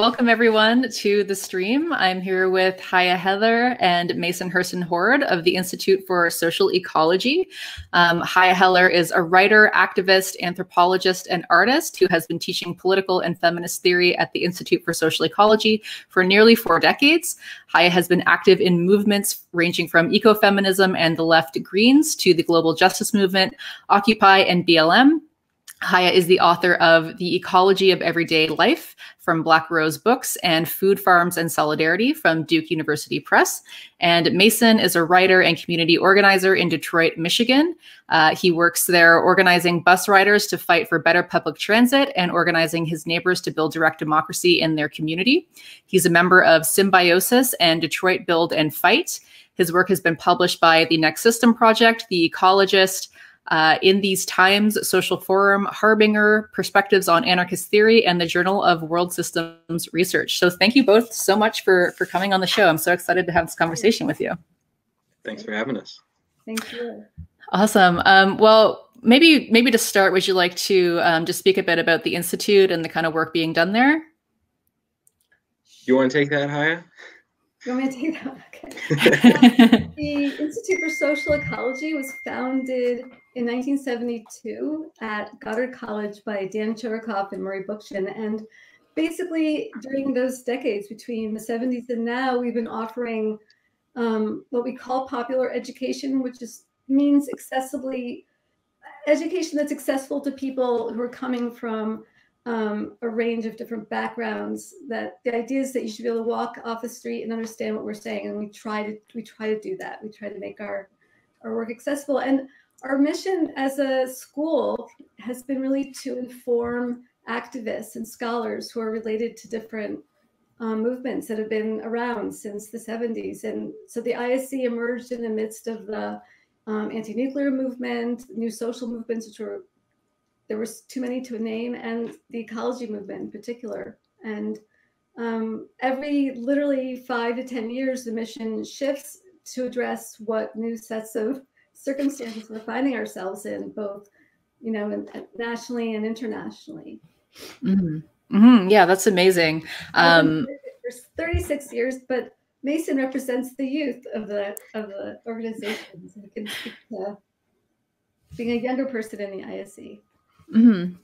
Welcome everyone to the stream. I'm here with Chaia Heller and Mason Herson-Hord of the Institute for Social Ecology. Chaia Heller is a writer, activist, anthropologist, and artist who has been teaching political and feminist theory at the Institute for Social Ecology for nearly 4 decades. Chaia has been active in movements ranging from ecofeminism and the left Greens to the global justice movement, Occupy, and BLM. Chaia is the author of The Ecology of Everyday Life from Black Rose Books and Food Farms and Solidarity from Duke University Press. And Mason is a writer and community organizer in Detroit, Michigan. He works there organizing bus riders to fight for better public transit and organizing his neighbors to build direct democracy in their community. He's a member of Symbiosis and Detroit Build and Fight. His work has been published by The Next System Project, The Ecologist, In These Times, Social Forum, Harbinger, Perspectives on Anarchist Theory, and the Journal of World Systems Research. So thank you both so much for coming on the show. I'm so excited to have this conversation with you. Thanks for having us. Thank you. Awesome. Well, maybe to start, would you like to just speak a bit about the Institute and the kind of work being done there? You want to take that, Chaia? You want me to take that? Okay. The Institute for Social Ecology was founded in 1972 at Goddard College by Dan Cherikov and Murray Bookchin. And basically during those decades between the 70s and now, we've been offering what we call popular education, which means accessibly education that's accessible to people who are coming from a range of different backgrounds. That the idea is that you should be able to walk off the street and understand what we're saying, and we try to do that. We try to make our work accessible, and our mission as a school has been really to inform activists and scholars who are related to different movements that have been around since the 70s. And so the ISC emerged in the midst of the anti-nuclear movement, new social movements, which were there were too many to name, and the ecology movement in particular. And every literally 5 to 10 years, the mission shifts to address what new sets of circumstances we're finding ourselves in, both, you know, nationally and internationally. Mm-hmm. Mm-hmm. Yeah, that's amazing. For 36 years, but Mason represents the youth of the organization, so he can speak to being a younger person in the ISE. Mm-hmm.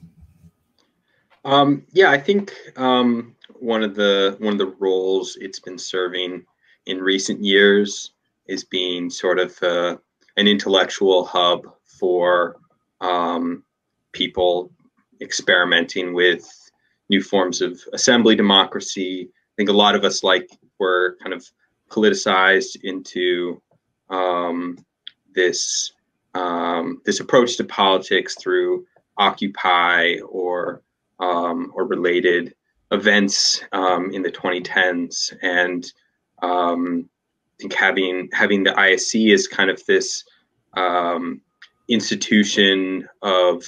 Yeah, I think one of the roles it's been serving in recent years is being sort of an intellectual hub for people experimenting with new forms of assembly democracy. I think a lot of us were kind of politicized into this approach to politics through Occupy or related events in the 2010s, and I think having the ISC as kind of this institution of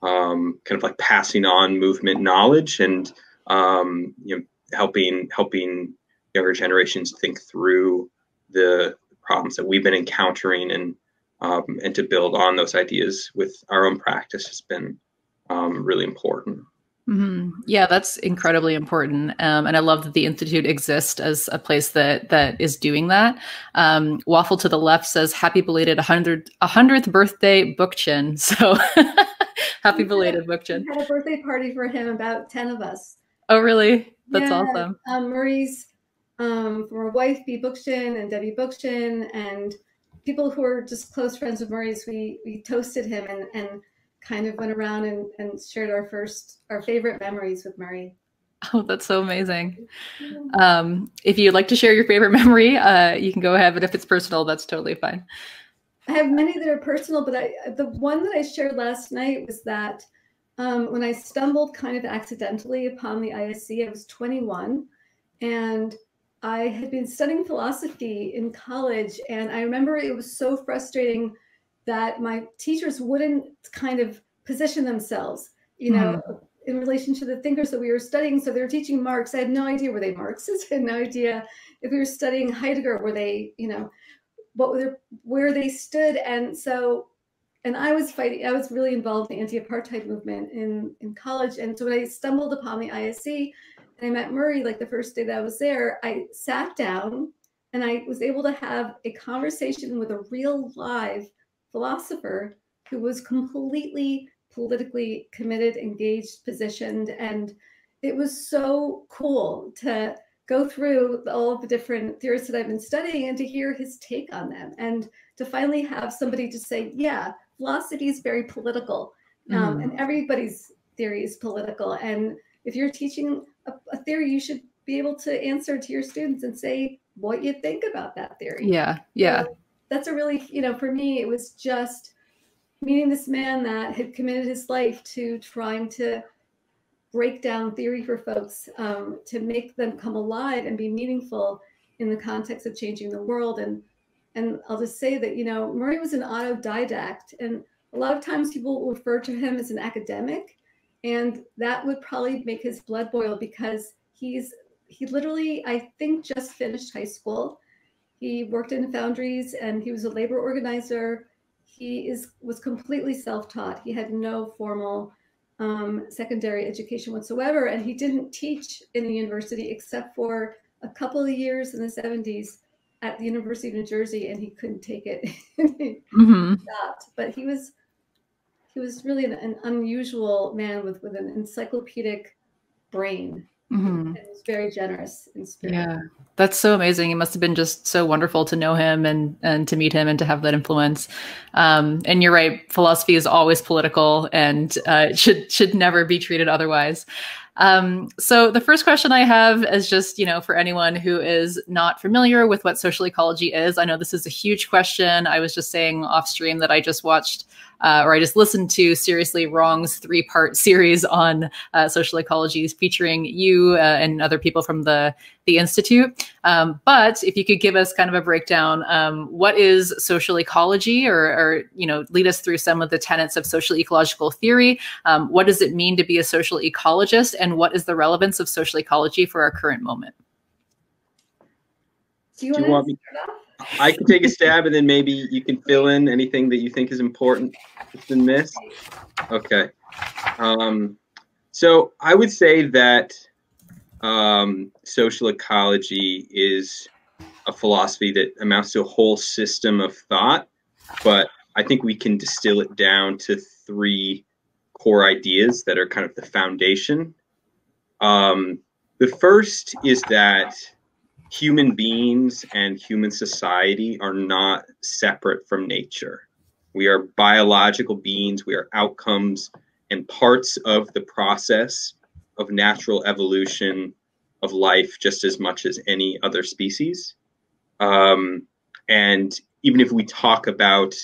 kind of like passing on movement knowledge and you know, helping younger generations think through the problems that we've been encountering, and to build on those ideas with our own practice has been really important. Mm-hmm. Yeah, that's incredibly important. And I love that the Institute exists as a place that is doing that. Waffle to the Left says, happy belated 100th birthday Bookchin. So happy belated Bookchin. We had a birthday party for him, about 10 of us. Oh, really? That's awesome. Murray's from her wife, B. Bookchin, and Debbie Bookchin, and people who are just close friends of Murray's, we toasted him and kind of went around and shared our favorite memories with Murray. Oh, that's so amazing. If you'd like to share your favorite memory, you can go ahead, but if it's personal, that's totally fine. I have many that are personal, but the one that I shared last night was that when I stumbled kind of accidentally upon the ISC, I was 21, and I had been studying philosophy in college, and I remember it was so frustrating that my teachers wouldn't kind of position themselves, you know, in relation to the thinkers that we were studying. So they were teaching Marx. I had no idea, were they Marxists? I had no idea. If we were studying Heidegger, were they, you know, what were their, where they stood. And so, and I was really involved in the anti-apartheid movement in college. And so when I stumbled upon the ISC, and I met Murray like the first day that I was there, I sat down and I was able to have a conversation with a real live philosopher who was completely politically committed, engaged, positioned. And it was so cool to go through all of the different theorists that I've been studying and to hear his take on them. And to finally have somebody to say, yeah, philosophy is very political. And everybody's theory is political. And if you're teaching a theory, you should be able to answer to your students and say what you think about that theory. Yeah, yeah. So that's a really, you know, for me, it was just meeting this man that had committed his life to trying to break down theory for folks, to make them come alive and be meaningful in the context of changing the world. And I'll just say that, you know, Murray was an autodidact, and a lot of times people refer to him as an academic, and that would probably make his blood boil, because he literally, I think, just finished high school. He worked in foundries and he was a labor organizer. He was completely self-taught. He had no formal secondary education whatsoever, and he didn't teach in the university except for a couple of years in the 70s at the University of New Jersey, and he couldn't take it. He stopped. But he was really an unusual man with an encyclopedic brain. And he was very generous in spirit. Yeah, that's so amazing. It must have been just so wonderful to know him and to meet him and to have that influence. And you're right, philosophy is always political, and it should never be treated otherwise. So the first question I have is just, you know, for anyone who is not familiar with what social ecology is. I know this is a huge question. I was just saying off stream that I just watched, or I just listened to Seriously Wrong's 3-part series on social ecology featuring you and other people from the Institute. But if you could give us kind of a breakdown, what is social ecology, or, you know, lead us through some of the tenets of social ecological theory. What does it mean to be a social ecologist, and what is the relevance of social ecology for our current moment? Do you want me to start off? I can take a stab and then maybe you can fill in anything that you think is important that's been missed. Okay. So I would say that social ecology is a philosophy that amounts to a whole system of thought, but I think we can distill it down to 3 core ideas that are kind of the foundation. The first is that human beings and human society are not separate from nature. We are biological beings. We are outcomes and parts of the process of natural evolution of life, just as much as any other species. And even if we talk about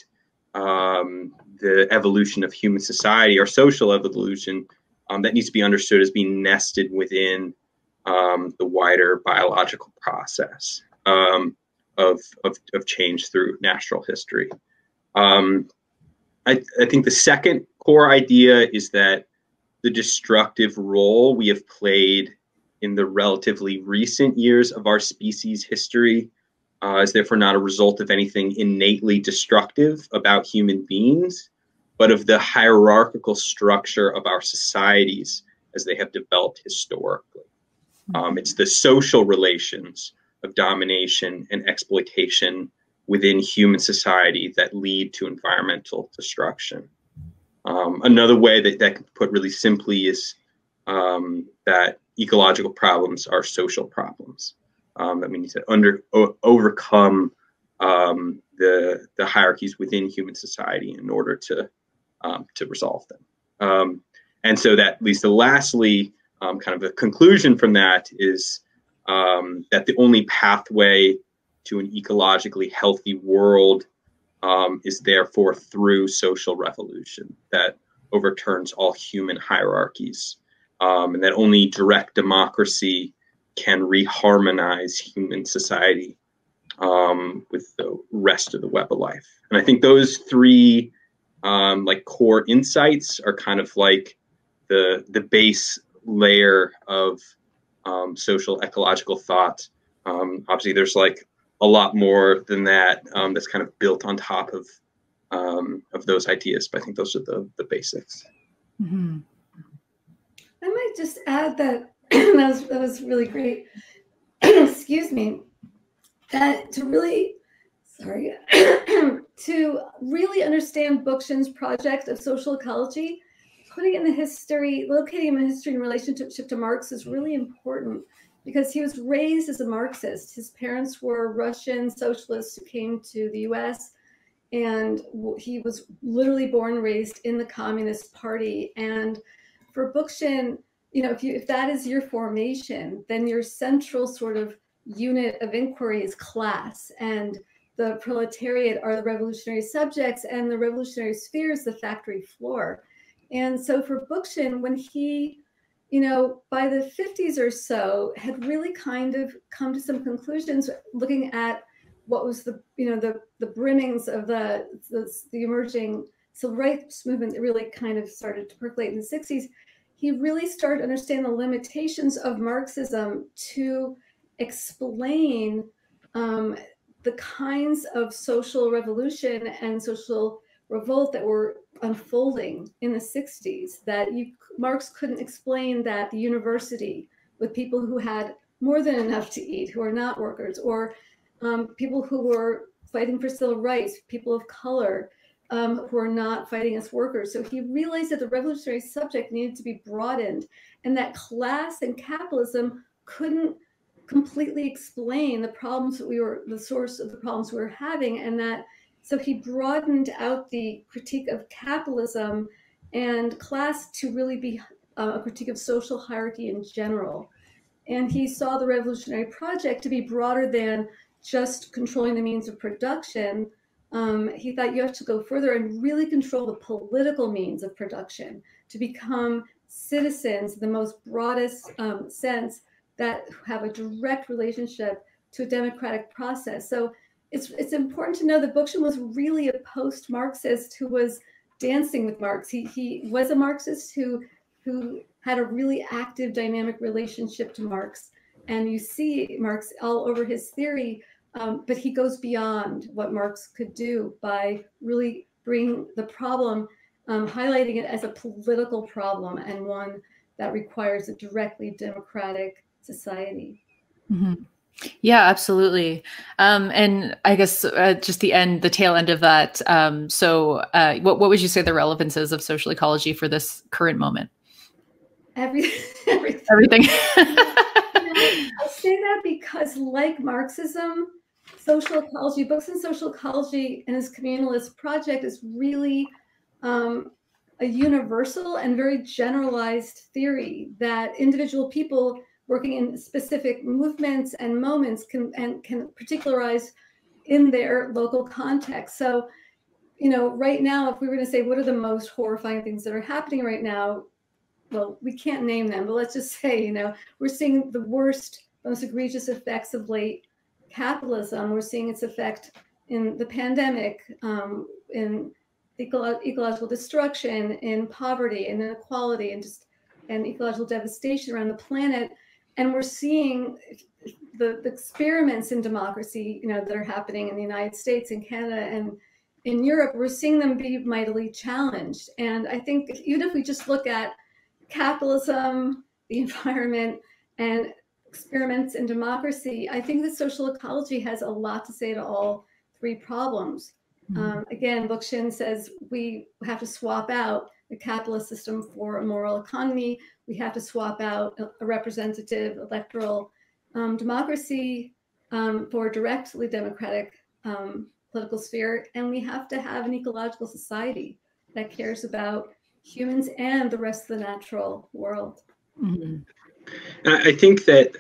the evolution of human society or social evolution, that needs to be understood as being nested within the wider biological process of change through natural history. I think the second core idea is that the destructive role we have played in the relatively recent years of our species' history is therefore not a result of anything innately destructive about human beings, but of the hierarchical structure of our societies as they have developed historically. It's the social relations of domination and exploitation within human society that lead to environmental destruction. Another way that can put really simply is that ecological problems are social problems, that we need to overcome the hierarchies within human society in order to resolve them. And so that leads to, lastly, kind of a conclusion from that is that the only pathway to an ecologically healthy world is therefore through social revolution that overturns all human hierarchies, and that only direct democracy can reharmonize human society with the rest of the web of life. And I think those 3 like core insights are kind of like the base layer of social ecological thought. Obviously there's like a lot more than that that's kind of built on top of those ideas, but I think those are the basics. I might just add that that was really great. Excuse me. To really understand Bookchin's project of social ecology, putting it in the history, locating him in history in relationship to Marx is really important, because he was raised as a Marxist. His parents were Russian socialists who came to the US, and he was literally born and raised in the Communist Party. And for Bookchin, you know, if that is your formation, then your central sort of unit of inquiry is class, and the proletariat are the revolutionary subjects, and the revolutionary sphere is the factory floor. And so for Bookchin, when he, you know, by the 50s or so, had really kind of come to some conclusions looking at what was the, you know, the brimmings of the emerging civil rights movement that really kind of started to percolate in the 60s, he really started to understand the limitations of Marxism to explain the kinds of social revolution and social revolt that were unfolding in the 60s, that Marx couldn't explain that the university with people who had more than enough to eat, who are not workers, or people who were fighting for civil rights, people of color who are not fighting as workers. So he realized that the revolutionary subject needed to be broadened, and that class and capitalism couldn't completely explain the problems that the source of the problems we were having. And that, so he broadened out the critique of capitalism and class to really be a critique of social hierarchy in general. And he saw the revolutionary project to be broader than just controlling the means of production. He thought you have to go further and really control the political means of production to become citizens in the most broadest sense, that have a direct relationship to a democratic process. So it's important to know that Bookchin was really a post-Marxist who was dancing with Marx. He was a Marxist who had a really active, dynamic relationship to Marx. And you see Marx all over his theory, but he goes beyond what Marx could do by really bringing the problem, highlighting it as a political problem, and one that requires a directly democratic society. Mm-hmm. Yeah, absolutely. And I guess just the tail end of that. What would you say the relevance is of social ecology for this current moment? Everything. I say that because, like Marxism, social ecology, Bookchin's social ecology and his communalist project is really a universal and very generalized theory that individual people working in specific movements and moments can particularize in their local context. So, you know, right now, if we were to say, what are the most horrifying things that are happening right now? Well, we can't name them, but let's just say, you know, we're seeing the worst, most egregious effects of late capitalism. We're seeing its effect in the pandemic, in ecological destruction, in poverty and inequality, and ecological devastation around the planet. And we're seeing the experiments in democracy, you know, that are happening in the United States and Canada and in Europe. We're seeing them be mightily challenged. And I think even if we just look at capitalism, the environment, and experiments in democracy, I think that social ecology has a lot to say to all three problems. Mm-hmm. Again, Bookchin says we have to swap out the capitalist system for a moral economy. We have to swap out a representative electoral democracy for a directly democratic political sphere. And we have to have an ecological society that cares about humans and the rest of the natural world. Mm-hmm. And I think that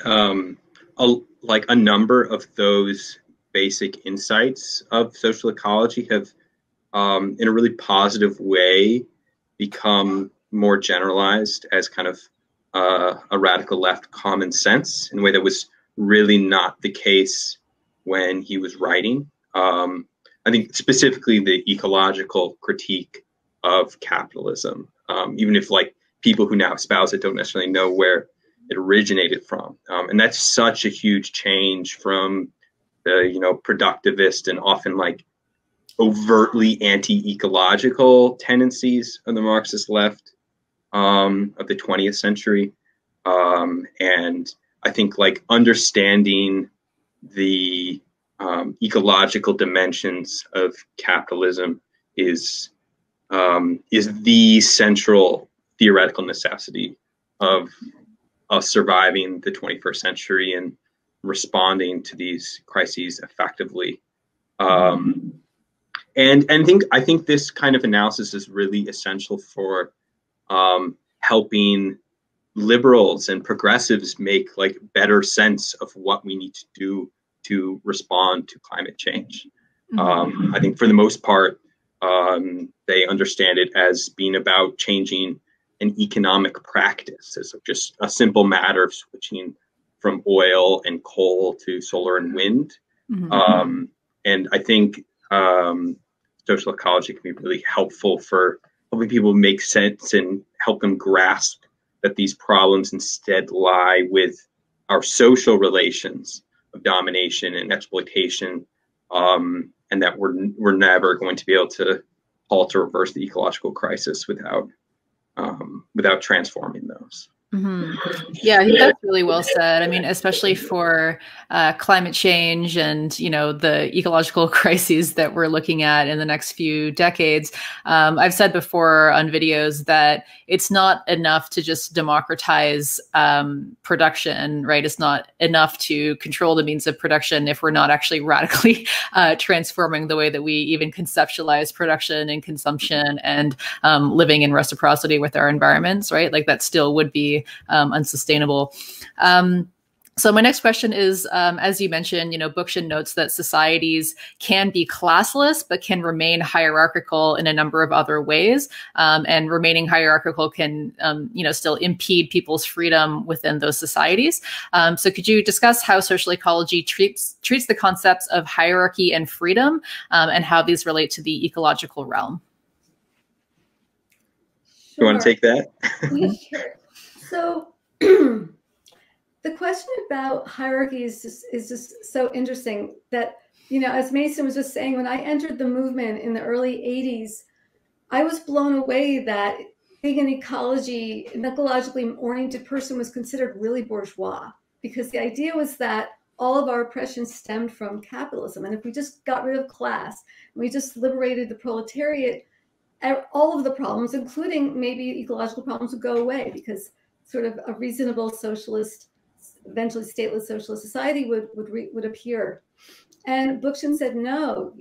a number of those basic insights of social ecology have, in a really positive way, become more generalized as kind of a radical left common sense in a way that was really not the case when he was writing. I think specifically the ecological critique of capitalism, even if like people who now espouse it don't necessarily know where it originated from. And that's such a huge change from the, you know, productivist and often like overtly anti-ecological tendencies of the Marxist left of the 20th century And I think like understanding the ecological dimensions of capitalism is the central theoretical necessity of us surviving the 21st century and responding to these crises effectively. And I think this kind of analysis is really essential for helping liberals and progressives make like better sense of what we need to do to respond to climate change. I think for the most part, they understand it as being about changing an economic practice. It's just a simple matter of switching from oil and coal to solar and wind. And I think social ecology can be really helpful for helping people make sense and help them grasp that these problems instead lie with our social relations of domination and exploitation, and that we're never going to be able to halt or reverse the ecological crisis without without transforming those. Yeah, I think that's really well said. I mean, especially for climate change and, you know, the ecological crises that we're looking at in the next few decades. I've said before on videos that it's not enough to just democratize production, right? It's not enough to control the means of production if we're not actually radically transforming the way that we even conceptualize production and consumption and living in reciprocity with our environments, right? Like that still would be unsustainable. So my next question is, as you mentioned, you know, Bookchin notes that societies can be classless, but can remain hierarchical in a number of other ways. And remaining hierarchical can, you know, still impede people's freedom within those societies. So could you discuss how social ecology treats the concepts of hierarchy and freedom and how these relate to the ecological realm? Sure. You want to take that? Yeah, sure. So the question about hierarchy is just so interesting that, you know, as Mason was just saying, when I entered the movement in the early 80s, I was blown away that being an ecologically oriented person was considered really bourgeois, because the idea was that all of our oppression stemmed from capitalism. And if we just got rid of class, and we just liberated the proletariat, all of the problems, including maybe ecological problems, would go away, because sort of a reasonable socialist, eventually stateless socialist society would appear. And Bookchin said, no,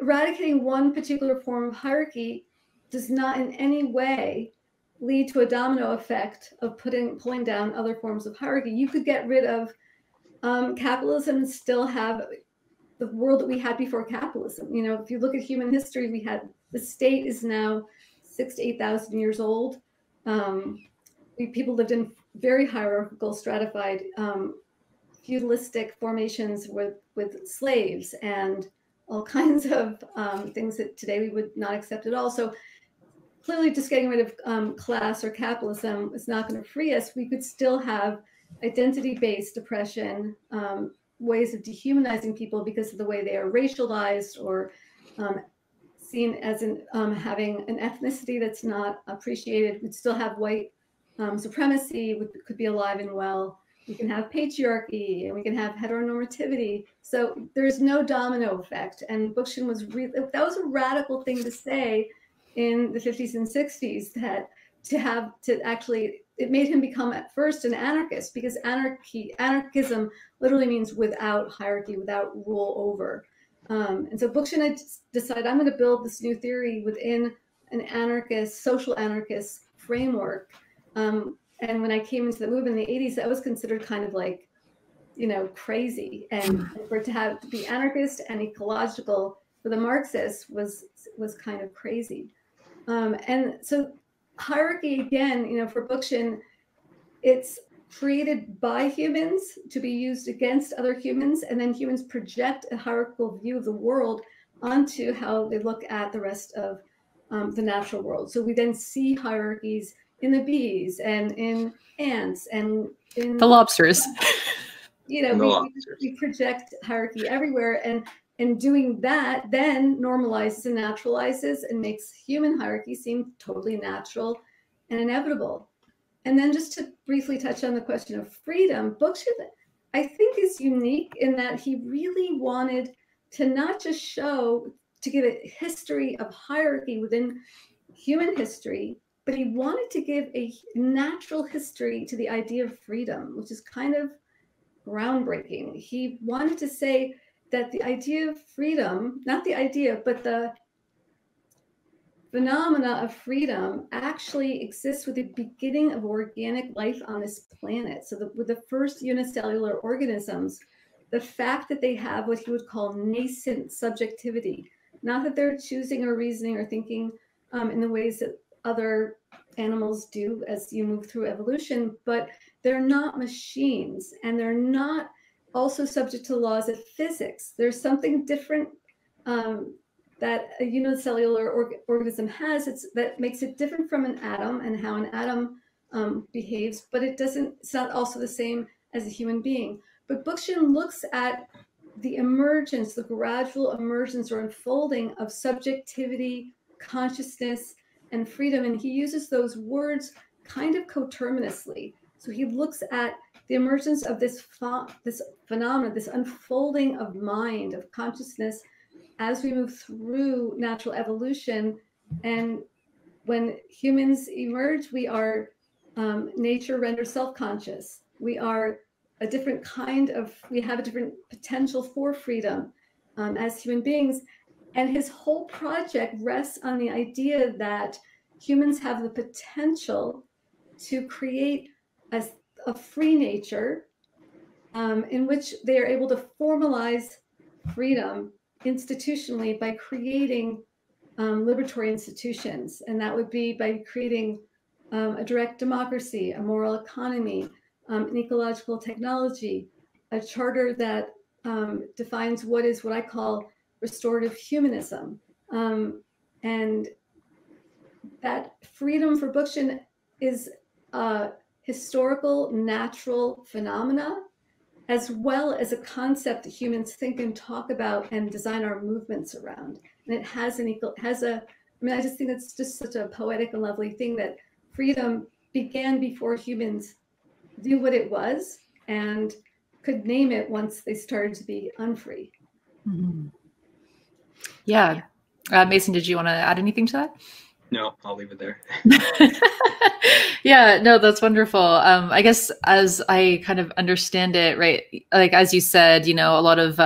eradicating one particular form of hierarchy does not in any way lead to a domino effect of pulling down other forms of hierarchy. You could get rid of capitalism and still have the world that we had before capitalism. You know, if you look at human history, we had the state is now 6,000 to 8,000 years old. People lived in very hierarchical, stratified, feudalistic formations with slaves and all kinds of things that today we would not accept at all. So clearly just getting rid of class or capitalism is not going to free us. We could still have identity-based oppression, ways of dehumanizing people because of the way they are racialized or seen as having an ethnicity that's not appreciated. We'd still have white supremacy, which could be alive and well. We can have patriarchy and we can have heteronormativity. So there's no domino effect. And Bookchin was that was a radical thing to say in the 50s and 60s, that it made him become at first an anarchist, because anarchism literally means without hierarchy, without rule over. And so Bookchin had decided, I'm going to build this new theory within an anarchist, social anarchist framework. And when I came into the movement in the 80s, that was considered kind of like, you know, crazy. And for it to be anarchist and ecological for the Marxists was kind of crazy. And so hierarchy, again, you know, for Bookchin, it's created by humans to be used against other humans, and then humans project a hierarchical view of the world onto how they look at the rest of the natural world. So we then see hierarchies in the bees and in ants and in the lobsters. You know, we project hierarchy everywhere, and doing that then normalizes and naturalizes and makes human hierarchy seem totally natural and inevitable. And then just to briefly touch on the question of freedom, Bookchin, I think, is unique in that he really wanted to not just show, to give a history of hierarchy within human history, but he wanted to give a natural history to the idea of freedom, which is kind of groundbreaking. He wanted to say that the idea of freedom, not the idea, but the phenomena of freedom actually exists with the beginning of organic life on this planet. So with the first unicellular organisms, the fact that they have what he would call nascent subjectivity, not that they're choosing or reasoning or thinking in the ways that other animals do as you move through evolution, but they're not machines, and they're not also subject to laws of physics. There's something different that a unicellular organism has that makes it different from an atom and how an atom behaves, but it's not also the same as a human being. But Bookchin looks at the emergence, the gradual emergence or unfolding of subjectivity, consciousness, and freedom, and he uses those words kind of coterminously. So he looks at the emergence of this phenomenon, this unfolding of mind, of consciousness, as we move through natural evolution. And when humans emerge, we are nature rendered self-conscious. We are a different kind of, we have a different potential for freedom as human beings. And his whole project rests on the idea that humans have the potential to create a free nature in which they are able to formalize freedom institutionally by creating liberatory institutions. And that would be by creating a direct democracy, a moral economy, an ecological technology, a charter that defines what is what I call restorative humanism. And that freedom for Bookchin is a historical, natural phenomena, as well as a concept that humans think and talk about and design our movements around. And it has I mean, I just think it's just such a poetic and lovely thing that freedom began before humans knew what it was and could name it once they started to be unfree. Mm-hmm. Yeah. Mason, did you want to add anything to that? No, I'll leave it there. Yeah, no, that's wonderful. I guess as I kind of understand it, right, like as you said, you know, a lot of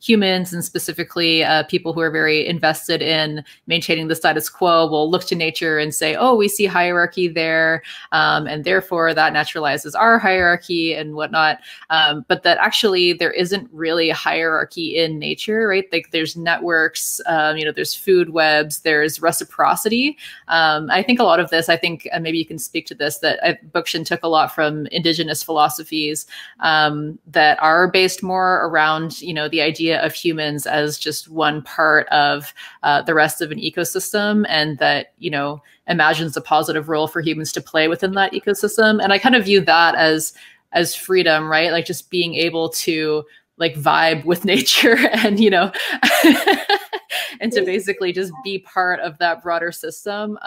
humans and specifically people who are very invested in maintaining the status quo will look to nature and say, oh, we see hierarchy there. And therefore that naturalizes our hierarchy and whatnot. But that actually there isn't really a hierarchy in nature, right? Like there's networks, you know, there's food webs, there's reciprocity. I think a lot of this, maybe you can speak to this, that Bookchin took a lot from indigenous philosophies that are based more around, you know, the idea of humans as just one part of the rest of an ecosystem, and that, you know, imagines a positive role for humans to play within that ecosystem. And I kind of view that as freedom, right? Like just being able to like vibe with nature and, you know, and to basically just be part of that broader system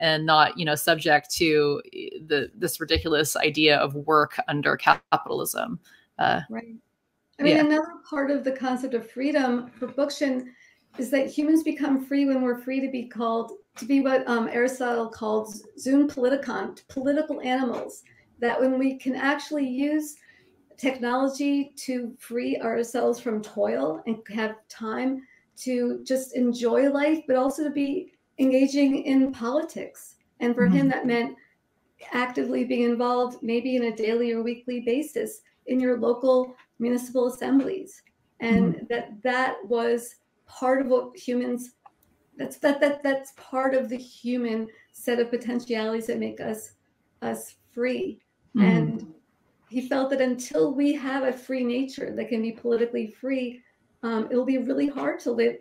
and not, you know, subject to this ridiculous idea of work under capitalism. Right. I mean, another part of the concept of freedom for Bookchin is that humans become free when we're free to be called, to be what Aristotle called zoompoliticon, political animals, that when we can actually use technology to free ourselves from toil and have time to just enjoy life, but also to be engaging in politics. And for him, that meant actively being involved, maybe in a daily or weekly basis, in your local municipal assemblies. And that was part of what humans, that's part of the human set of potentialities that make us free. And he felt that until we have a free nature that can be politically free, it'll be really hard to live.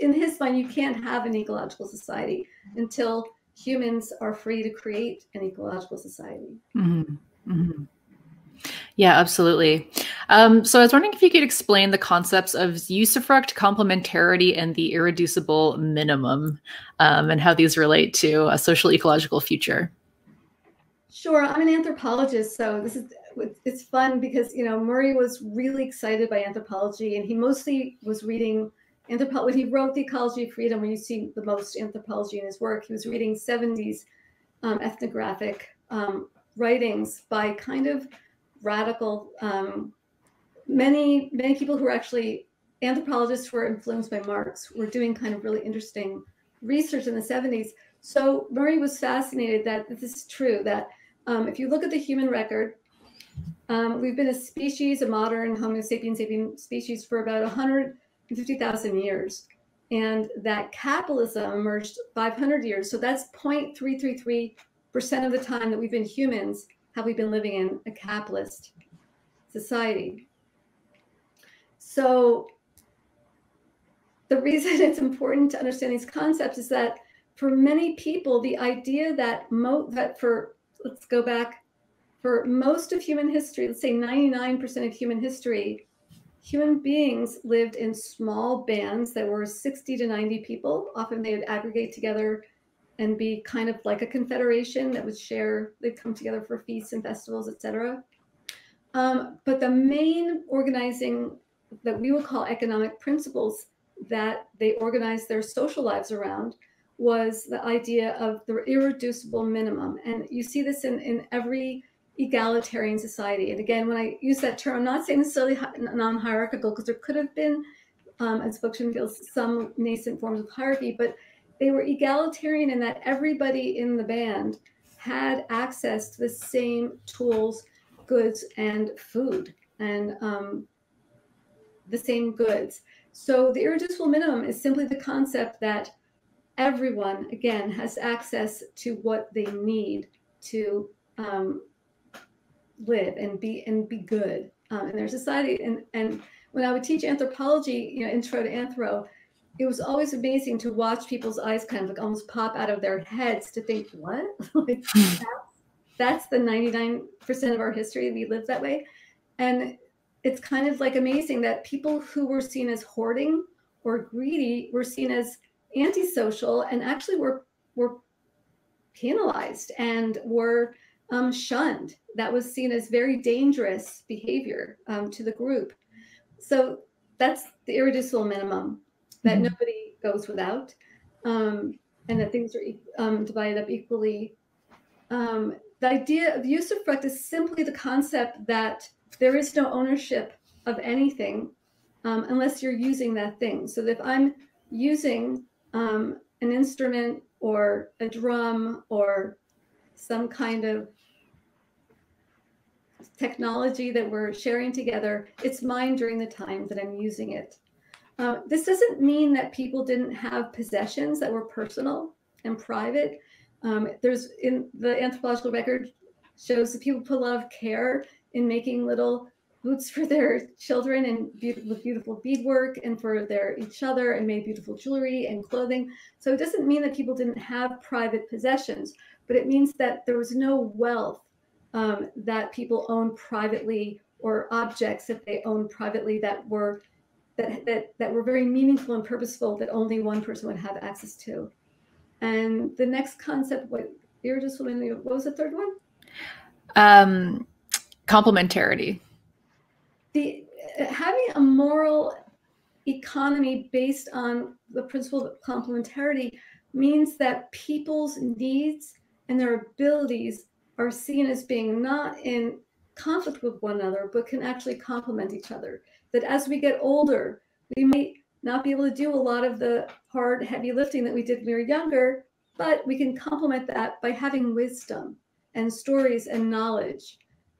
In his mind, you can't have an ecological society until humans are free to create an ecological society. Mm-hmm. Mm-hmm. Yeah, absolutely. So I was wondering if you could explain the concepts of usufruct, complementarity, and the irreducible minimum, and how these relate to a social ecological future. Sure, I'm an anthropologist, so this is, it's fun because, you know, Murray was really excited by anthropology, and he mostly was reading anthropology. When he wrote The Ecology of Freedom, when you see the most anthropology in his work, he was reading 70s ethnographic writings by kind of radical, many people who were actually anthropologists who were influenced by Marx were doing kind of really interesting research in the 70s. So Murray was fascinated that this is true, that if you look at the human record, we've been a species, a modern Homo sapiens species, for about 150,000 years. And that capitalism emerged 500 years. So that's 0.333% of the time that we've been humans have we been living in a capitalist society. So the reason it's important to understand these concepts is that for many people, the idea that, let's go back, for most of human history, let's say 99% of human history, human beings lived in small bands that were 60 to 90 people. Often they would aggregate together and be kind of like a confederation that would share, they'd come together for feasts and festivals, etc. But the main organizing that we would call economic principles that they organized their social lives around was the idea of the irreducible minimum. And you see this in every egalitarian society. And again, when I use that term, I'm not saying necessarily non-hierarchical, because there could have been, as Bookchin feels, some nascent forms of hierarchy, but they were egalitarian in that everybody in the band had access to the same tools, goods, and food, and the same goods. So the irreducible minimum is simply the concept that everyone, again, has access to what they need to live and be good in their society. And when I would teach anthropology, you know, intro to anthro, it was always amazing to watch people's eyes kind of like almost pop out of their heads to think, what? Like, that's the 99% of our history. We live that way. And it's kind of like amazing that people who were seen as hoarding or greedy were seen as antisocial, and actually were penalized and were shunned. That was seen as very dangerous behavior to the group. So that's the irreducible minimum, that nobody goes without, and that things are divided up equally. The idea of usufruct is simply the concept that there is no ownership of anything unless you're using that thing. So that if I'm using an instrument or a drum or some kind of technology that we're sharing together, it's mine during the time that I'm using it. This doesn't mean that people didn't have possessions that were personal and private. There's, in the anthropological record shows that people put a lot of care in making little boots for their children and beautiful beadwork, and for their each other, and made beautiful jewelry and clothing. So it doesn't mean that people didn't have private possessions, but it means that there was no wealth that people owned privately, or objects that they owned privately that were very meaningful and purposeful that only one person would have access to. And the next concept, what was the third one? Complementarity. The having a moral economy based on the principle of complementarity means that people's needs and their abilities are seen as being not in conflict with one another, but can actually complement each other. That as we get older, we might not be able to do a lot of the hard, heavy lifting that we did when we were younger, but we can complement that by having wisdom and stories and knowledge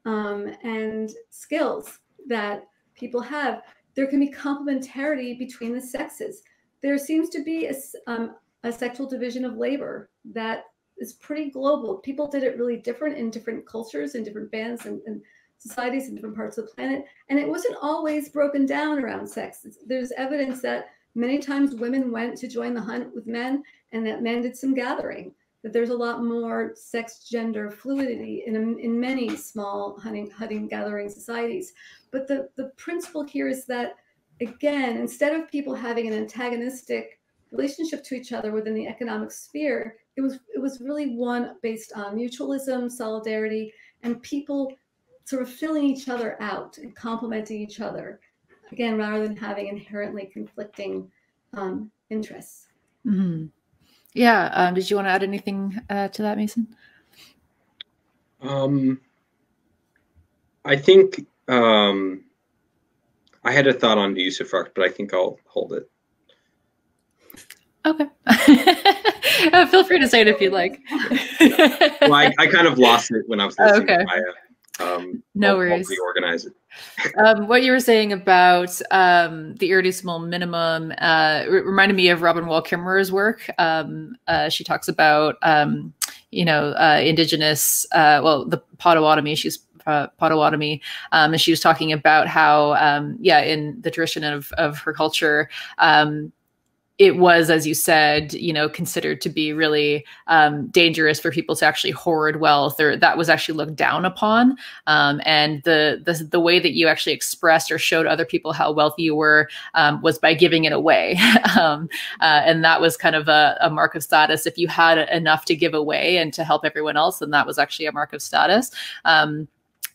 and skills that people have. There can be complementarity between the sexes. There seems to be a sexual division of labor that is pretty global. People did it really different in different cultures, in different bands and societies, in different parts of the planet. And it wasn't always broken down around sex. There's evidence that many times women went to join the hunt with men, and that men did some gathering, that there's a lot more sex gender fluidity in many small hunting gathering societies. But the principle here is that, again, instead of people having an antagonistic relationship to each other within the economic sphere, it was really one based on mutualism, solidarity, and people sort of filling each other out and complementing each other, again, rather than having inherently conflicting interests. Mm-hmm. Yeah. Did you want to add anything to that, Mason? I think I had a thought on usufruct, but I think I'll hold it. Okay. Feel free to say it if you'd like. Well, I kind of lost it when I was listening to Chaia. No worries. I'll reorganize it. What you were saying about the irreducible minimum reminded me of Robin Wall Kimmerer's work. She talks about, indigenous, well, the Potawatomi, and she was talking about how, in the tradition of her culture, it was, as you said, considered to be really dangerous for people to actually hoard wealth, or that was actually looked down upon. And the way that you actually expressed or showed other people how wealthy you were was by giving it away. And that was kind of a mark of status. If you had enough to give away and to help everyone else, then that was actually a mark of status.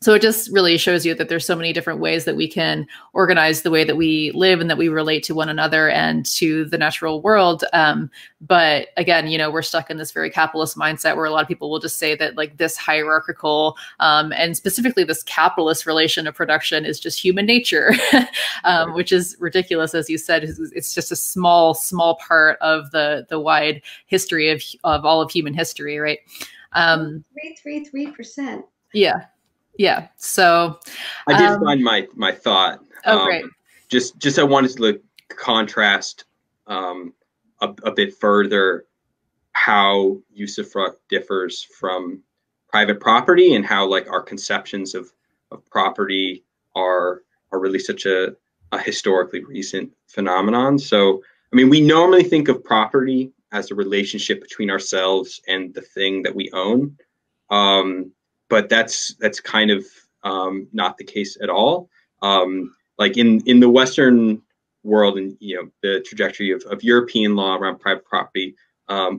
So it just really shows you that there's so many different ways that we can organize the way that we live and that we relate to one another and to the natural world. But again, we're stuck in this very capitalist mindset where a lot of people will just say that like this hierarchical and specifically this capitalist relation of production is just human nature, which is ridiculous. As you said, it's just a small part of the wide history of all of human history, right? 3%. Yeah. Yeah, so I did find my thought. Oh, great. Just I wanted to contrast a bit further how usufruct differs from private property and how our conceptions of property are really such a historically recent phenomenon. So I mean, we normally think of property as a relationship between ourselves and the thing that we own. But that's kind of not the case at all. Like in the Western world, and the trajectory of European law around private property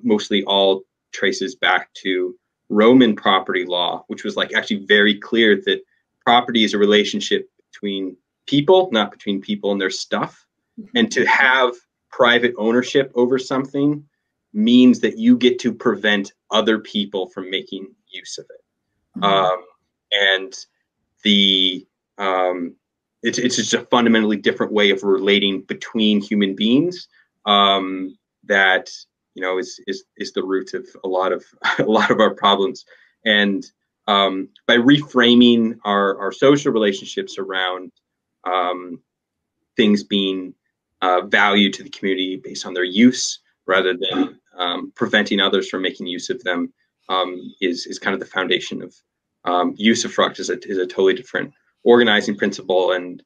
mostly all traces back to Roman property law, which was actually very clear that property is a relationship between people, not between people and their stuff. And to have private ownership over something means that you get to prevent other people from making use of it. And it's just a fundamentally different way of relating between human beings that is the root of a lot of our problems. And by reframing our social relationships around things being valued to the community based on their use, rather than preventing others from making use of them, is kind of the foundation of usufruct. Is a totally different organizing principle, and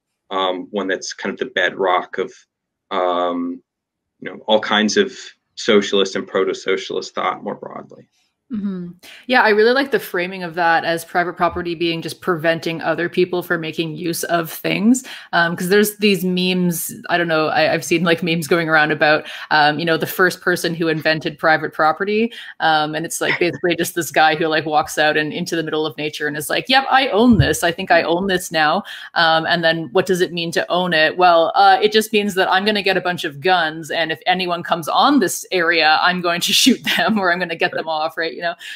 one that's kind of the bedrock of all kinds of socialist and proto-socialist thought more broadly. Mm-hmm. Yeah, I really like the framing of that as private property being just preventing other people from making use of things. Because there's these memes, I don't know, I've seen memes going around about, the first person who invented private property. And it's basically just this guy who walks out and into the middle of nature and is like, yep, I own this. I think I own this now. And then what does it mean to own it? Well, it just means that I'm going to get a bunch of guns. And if anyone comes on this area, I'm going to shoot them, or I'm going to get them off, right?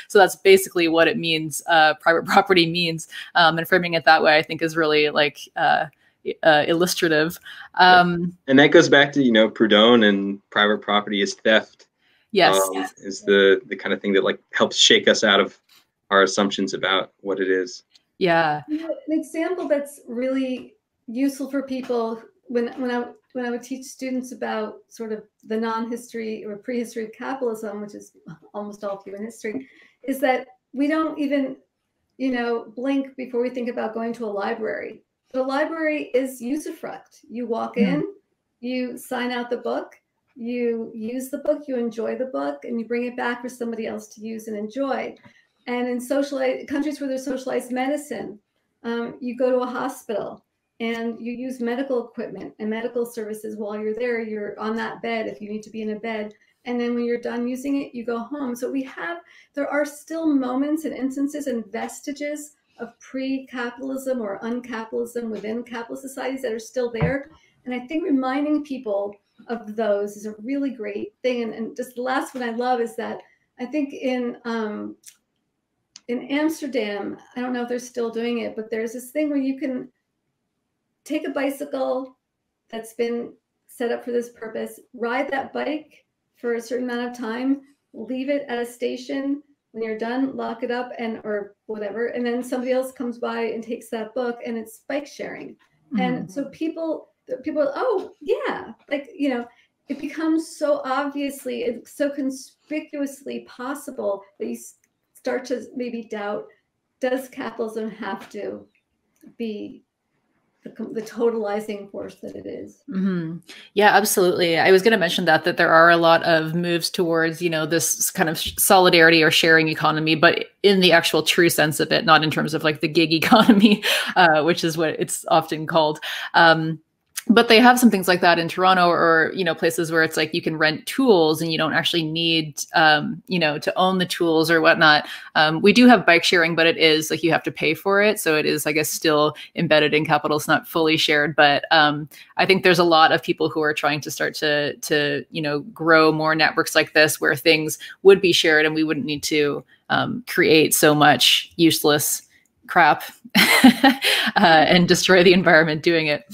So that's basically what it means. Private property means, and framing it that way, I think, is really illustrative. And that goes back to Proudhon and private property is theft. Yes, is the kind of thing that helps shake us out of our assumptions about what it is. Yeah, an example that's really useful for people when I would teach students about sort of the non-history or prehistory of capitalism, which is almost all human history, is that we don't even, blink before we think about going to a library. But a library is usufruct. You walk in, you sign out the book, you use the book, you enjoy the book, and you bring it back for somebody else to use and enjoy. And in countries where there's socialized medicine, you go to a hospital, and you use medical equipment and medical services while you're there. You're on that bed if you need to be in a bed, And then when you're done using it, you go home. So there are still moments and instances and vestiges of pre-capitalism or uncapitalism within capitalist societies that are still there. And I think reminding people of those is a really great thing. And just the last one I love is that I think in Amsterdam, I don't know if they're still doing it, but there's this thing where you can take a bicycle that's been set up for this purpose, ride that bike for a certain amount of time, leave it at a station. When you're done, lock it up or whatever. And then somebody else comes by and takes that book, and it's bike sharing. Mm-hmm. And so people are, oh yeah, like, you know, it becomes so obviously, it's so conspicuously possible that you start to maybe doubt, does capitalism have to be the totalizing force that it is? Mm-hmm. Yeah, absolutely. I was going to mention that there are a lot of moves towards, you know, this kind of solidarity or sharing economy, but in the actual true sense of it, not in terms of like the gig economy, which is what it's often called. But they have some things like that in Toronto, or, you know, places where it's like you can rent tools and you don't actually need, you know, to own the tools or whatnot. We do have bike sharing, but it is like you have to pay for it. So it is, I guess, still embedded in capital. It's not fully shared. But I think there's a lot of people who are trying to start to, you know, grow more networks like this where things would be shared and we wouldn't need to create so much useless crap and destroy the environment doing it.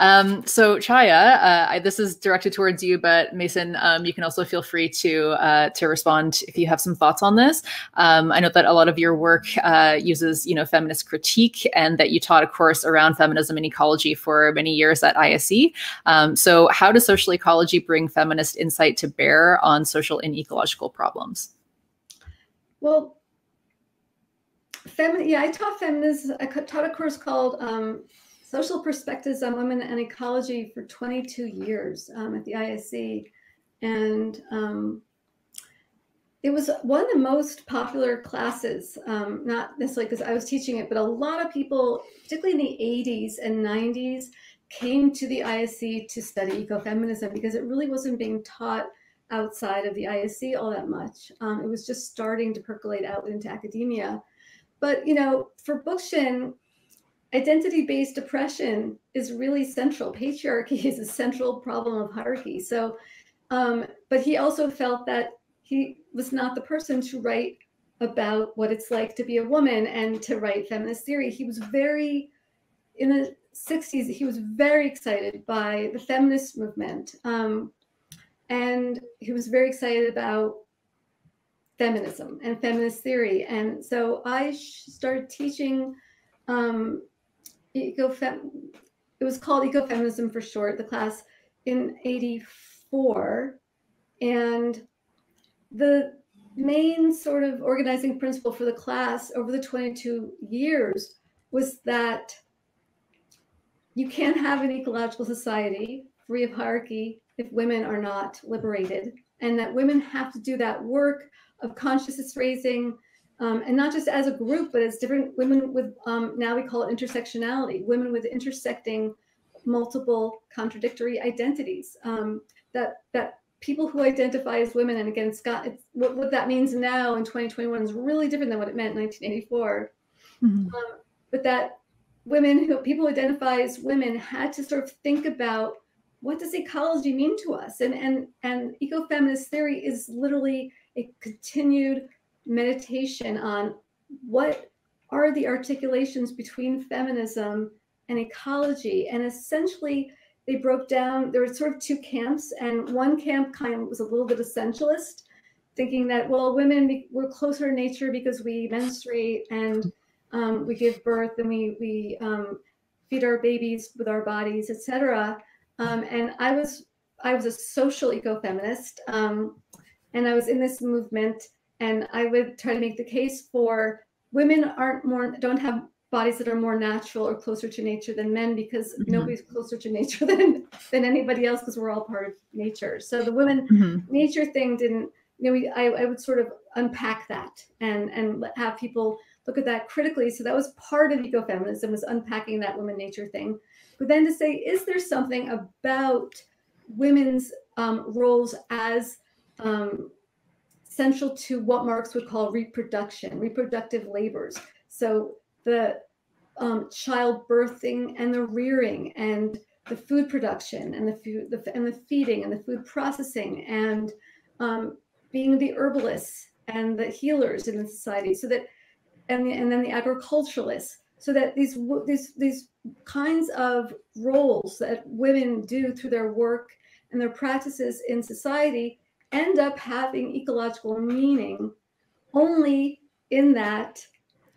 So Chaia, this is directed towards you, but Mason, you can also feel free to respond if you have some thoughts on this. I know that a lot of your work uses, you know, feminist critique, and that you taught a course around feminism and ecology for many years at ISE. So how does social ecology bring feminist insight to bear on social and ecological problems? Well, I taught feminism. I taught a course called Social Perspectives on Women and Ecology for 22 years at the ISE. And it was one of the most popular classes, not necessarily because I was teaching it, but a lot of people, particularly in the 80s and 90s, came to the ISE to study ecofeminism because it really wasn't being taught outside of the ISE all that much. It was just starting to percolate out into academia. But, you know, for Bookchin, identity-based oppression is really central. Patriarchy is a central problem of hierarchy. So, but he also felt that he was not the person to write about what it's like to be a woman and to write feminist theory. He was very, in the 60s, he was very excited by the feminist movement. And he was very excited about feminism and feminist theory. And so I started teaching it was called Ecofeminism for short, the class, in 84. And the main sort of organizing principle for the class over the 22 years was that you can't have an ecological society free of hierarchy if women are not liberated, and that women have to do that work of consciousness raising, and not just as a group, but as different women with, now we call it intersectionality, women with intersecting multiple contradictory identities, that people who identify as women, and again, Scott, what that means now in 2021 is really different than what it meant in 1984. Mm-hmm. But that people who identify as women had to sort of think about, what does ecology mean to us? And ecofeminist theory is literally a continued meditation on what are the articulations between feminism and ecology. And essentially they broke down, there were sort of two camps, and one camp kind of was a little bit essentialist, thinking that, well, women, we're closer to nature because we menstruate and we give birth and we feed our babies with our bodies, etc. And I was a social ecofeminist, and I was in this movement. And I would try to make the case for women don't have bodies that are more natural or closer to nature than men, because mm-hmm. nobody's closer to nature than anybody else, because we're all part of nature. So the women mm-hmm. nature thing didn't, you know, I would sort of unpack that and have people look at that critically. So that was part of ecofeminism, was unpacking that woman nature thing. But then to say, is there something about women's roles as central to what Marx would call reproduction, reproductive labors. So the childbirthing and the rearing and the food production and the feeding and the food processing and being the herbalists and the healers in the society, so that and then the agriculturalists, so that these kinds of roles that women do through their work and their practices in society end up having ecological meaning only in that,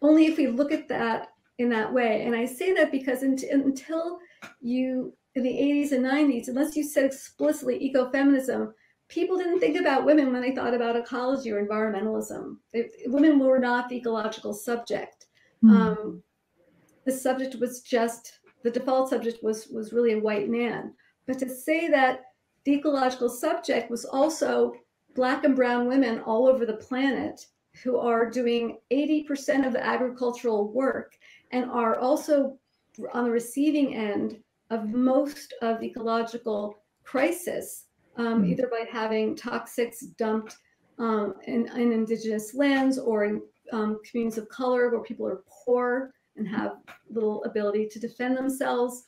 only if we look at that in that way. And I say that because until you, in the 80s and 90s, unless you said explicitly ecofeminism, people didn't think about women when they thought about ecology or environmentalism. Women were not the ecological subject. The subject was just, the default subject was really a white man. But to say that the ecological subject was also Black and brown women all over the planet who are doing 80% of the agricultural work and are also on the receiving end of most of the ecological crisis, either by having toxics dumped in indigenous lands or in communities of color where people are poor and have little ability to defend themselves,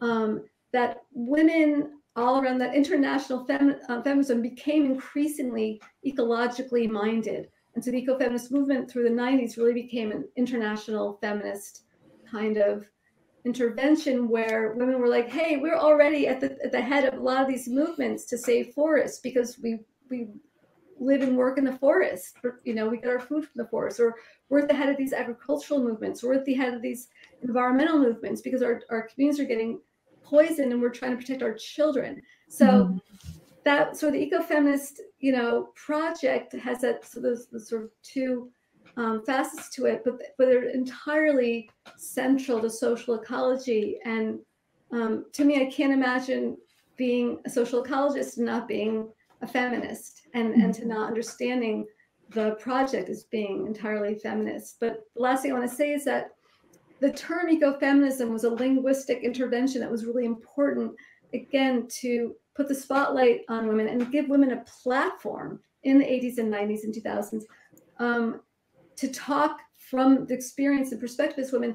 that women all around, that international feminism became increasingly ecologically minded. And so the ecofeminist movement through the 90s really became an international feminist kind of intervention where women were like, hey, we're already at the head of a lot of these movements to save forests because we live and work in the forest. You know, we get our food from the forest, or we're at the head of these agricultural movements, or we're at the head of these environmental movements because our communities are getting poisoned and we're trying to protect our children. So so the ecofeminist, you know, project has that, so those sort of two facets to it, but they're entirely central to social ecology. And to me, I can't imagine being a social ecologist and not being a feminist, and to not understanding the project as being entirely feminist. But the last thing I want to say is that the term ecofeminism was a linguistic intervention that was really important, again, to put the spotlight on women and give women a platform in the 80s and 90s and 2000s to talk from the experience and perspective as women,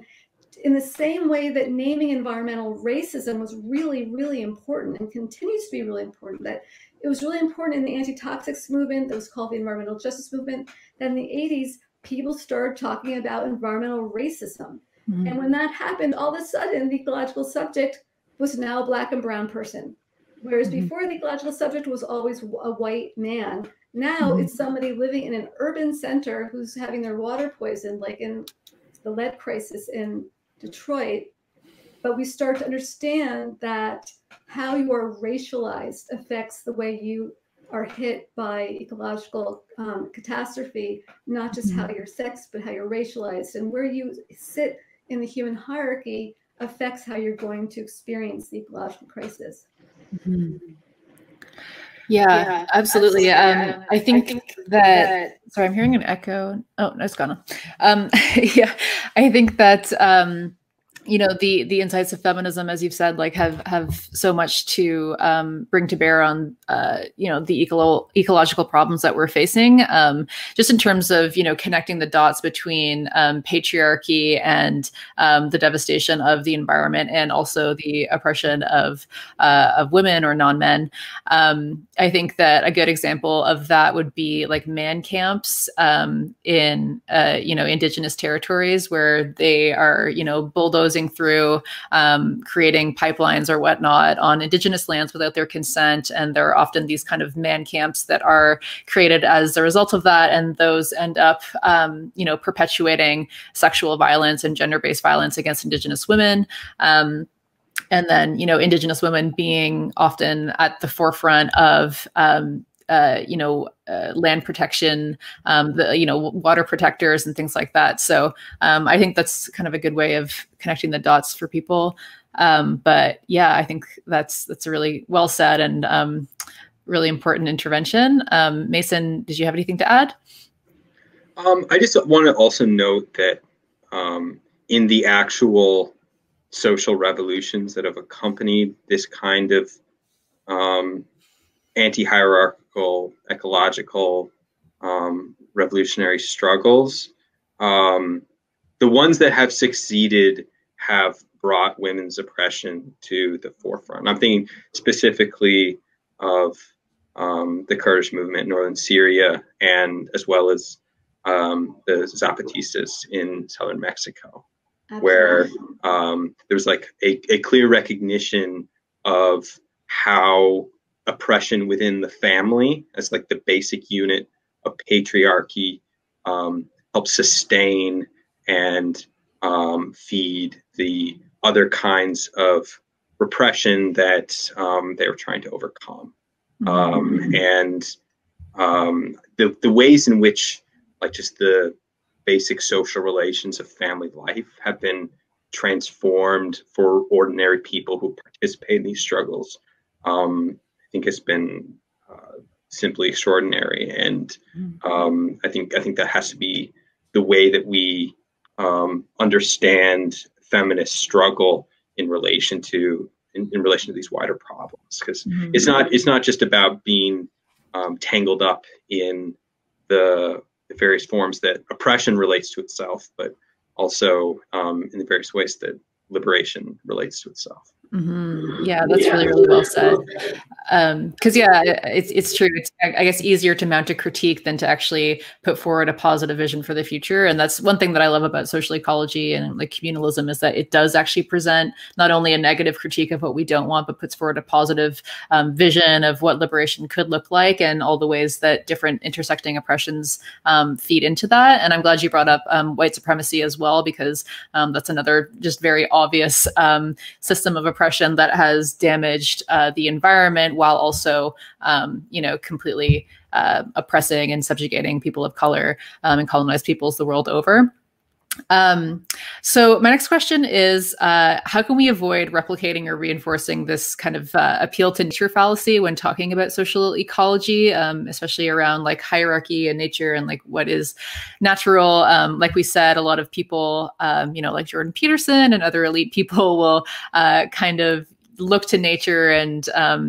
in the same way that naming environmental racism was really, really important and continues to be really important. That it was really important in the anti-toxics movement that was called the environmental justice movement. Then in the 80s, people started talking about environmental racism. And when that happened, all of a sudden, the ecological subject was now a Black and brown person. Whereas before, the ecological subject was always a white man. Now it's somebody living in an urban center who's having their water poisoned, like in the lead crisis in Detroit. But we start to understand that how you are racialized affects the way you are hit by ecological catastrophe, not just how you're sexed, but how you're racialized. And where you sit in the human hierarchy affects how you're going to experience the ecological crisis. Yeah, absolutely. I think that, sorry, I'm hearing an echo. Oh, no, it's gone on. Yeah, I think that, you know, the insights of feminism, as you've said, like have so much to bring to bear on, you know, the ecological problems that we're facing, just in terms of, you know, connecting the dots between patriarchy and the devastation of the environment and also the oppression of women or non-men. I think that a good example of that would be like man camps in, you know, indigenous territories where they are, you know, bulldozing through creating pipelines or whatnot on indigenous lands without their consent. And there are often these kind of man camps that are created as a result of that. And those end up, you know, perpetuating sexual violence and gender-based violence against indigenous women. And then, you know, indigenous women being often at the forefront of, you know, land protection, the, you know, water protectors and things like that. So I think that's kind of a good way of connecting the dots for people. But yeah, I think that's a really well said and really important intervention. Mason, did you have anything to add? I just want to also note that in the actual social revolutions that have accompanied this kind of anti-hierarchical, ecological, revolutionary struggles. The ones that have succeeded have brought women's oppression to the forefront. I'm thinking specifically of the Kurdish movement in northern Syria, and as well as the Zapatistas in southern Mexico. Absolutely. Where there was like a clear recognition of how oppression within the family, as like the basic unit of patriarchy, helps sustain and feed the other kinds of repression that they were trying to overcome. The ways in which like just the basic social relations of family life have been transformed for ordinary people who participate in these struggles, I think has been simply extraordinary. And I think that has to be the way that we understand feminist struggle in relation to these wider problems, because it's not just about being tangled up in the various forms that oppression relates to itself, but also in the various ways that liberation relates to itself. Mm-hmm. Yeah, that's really well said. Because yeah, it's true. It's, I guess, easier to mount a critique than to actually put forward a positive vision for the future. And that's one thing that I love about social ecology and like communalism, is that it does actually present not only a negative critique of what we don't want, but puts forward a positive vision of what liberation could look like and all the ways that different intersecting oppressions feed into that. And I'm glad you brought up white supremacy as well, because that's another just very obvious system of oppression that has damaged the environment while also, you know, completely oppressing and subjugating people of color and colonized peoples the world over. So my next question is, how can we avoid replicating or reinforcing this kind of appeal to nature fallacy when talking about social ecology, especially around like hierarchy and nature and like what is natural? Like we said, a lot of people, you know, like Jordan Peterson and other elite people will kind of look to nature and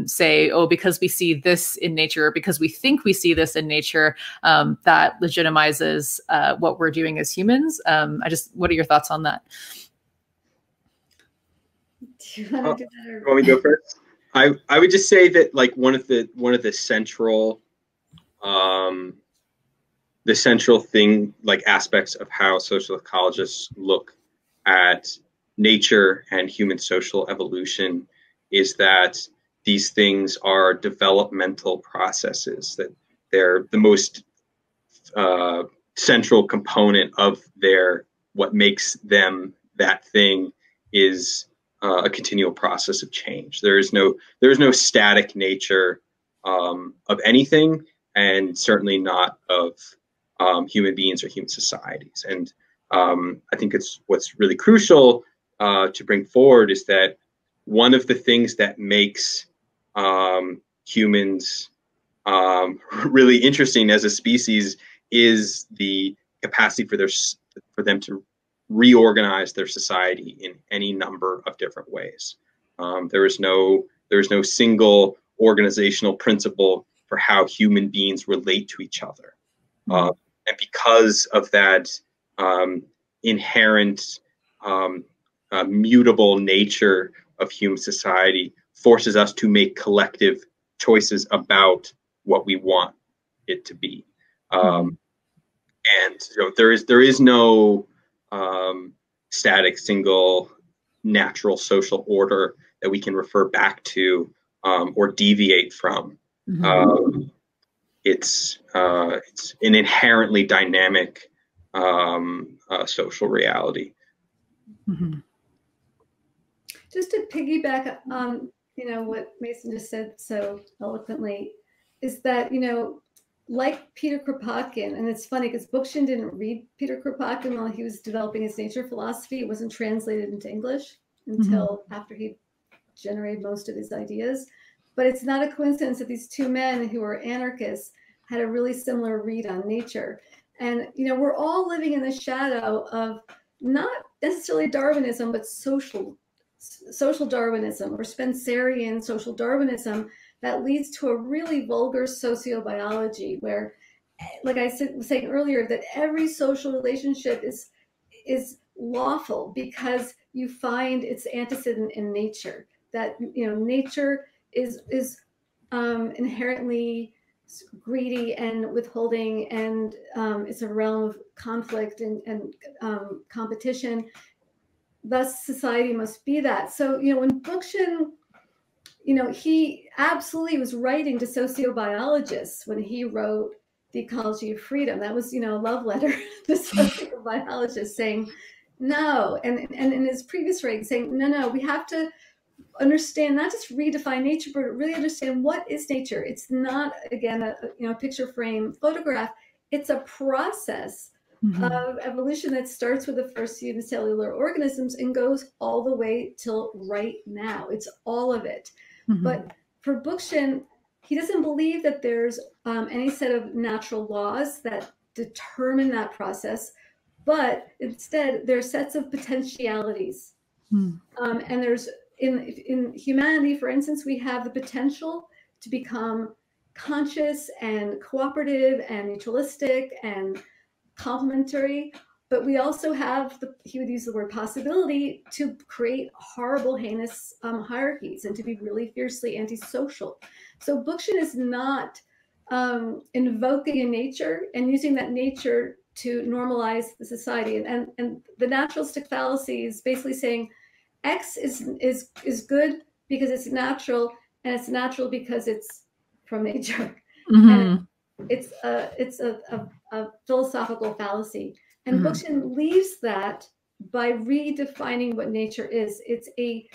say, oh, because we see this in nature, or because we think we see this in nature, that legitimizes what we're doing as humans. What are your thoughts on that? Do you want to do that, or... Want me to go first? I would just say that like one of the central thing, like aspects of how social ecologists look at nature and human social evolution is that these things are developmental processes, that they're the most central component of their, what makes them that thing is a continual process of change. There is no static nature of anything, and certainly not of human beings or human societies. And I think it's what's really crucial to bring forward is that one of the things that makes humans really interesting as a species is the capacity for them to reorganize their society in any number of different ways. There is no single organizational principle for how human beings relate to each other, and because of that inherent mutable nature of human society forces us to make collective choices about what we want it to be. And you know, there is no static single natural social order that we can refer back to or deviate from. Mm-hmm. It's an inherently dynamic social reality. Mm-hmm. Just to piggyback on, you know, what Mason just said so eloquently, is that, you know, like Peter Kropotkin, and it's funny because Bookchin didn't read Peter Kropotkin while he was developing his nature philosophy. It wasn't translated into English until after he generated most of his ideas. But it's not a coincidence that these two men who were anarchists had a really similar read on nature. And, you know, we're all living in the shadow of not necessarily Darwinism, but social social Darwinism or Spencerian social Darwinism that leads to a really vulgar sociobiology where, like I was saying earlier, that every social relationship is lawful because you find its antecedent in nature. That, you know, nature is inherently greedy and withholding, and it's a realm of conflict and competition. Thus, society must be that. So, you know, when Bookchin, you know, he absolutely was writing to sociobiologists when he wrote The Ecology of Freedom. That was, you know, a love letter to sociobiologists saying no, and in his previous writing saying no, we have to understand, not just redefine nature, but really understand what is nature. It's not, again, a, you know, picture frame photograph. It's a process of evolution that starts with the first unicellular organisms and goes all the way till right now. It's all of it. But for Bookchin, he doesn't believe that there's any set of natural laws that determine that process, but instead there are sets of potentialities. And there's, in humanity, for instance, we have the potential to become conscious and cooperative and mutualistic and complementary, but we also have the, he would use the word possibility, to create horrible, heinous hierarchies and to be really fiercely antisocial. So Bookchin is not invoking a nature and using that nature to normalize the society. And the naturalistic fallacy is basically saying X is good because it's natural, and it's natural because it's from nature. And it's a philosophical fallacy. And Bookchin leaves that by redefining what nature is. It's a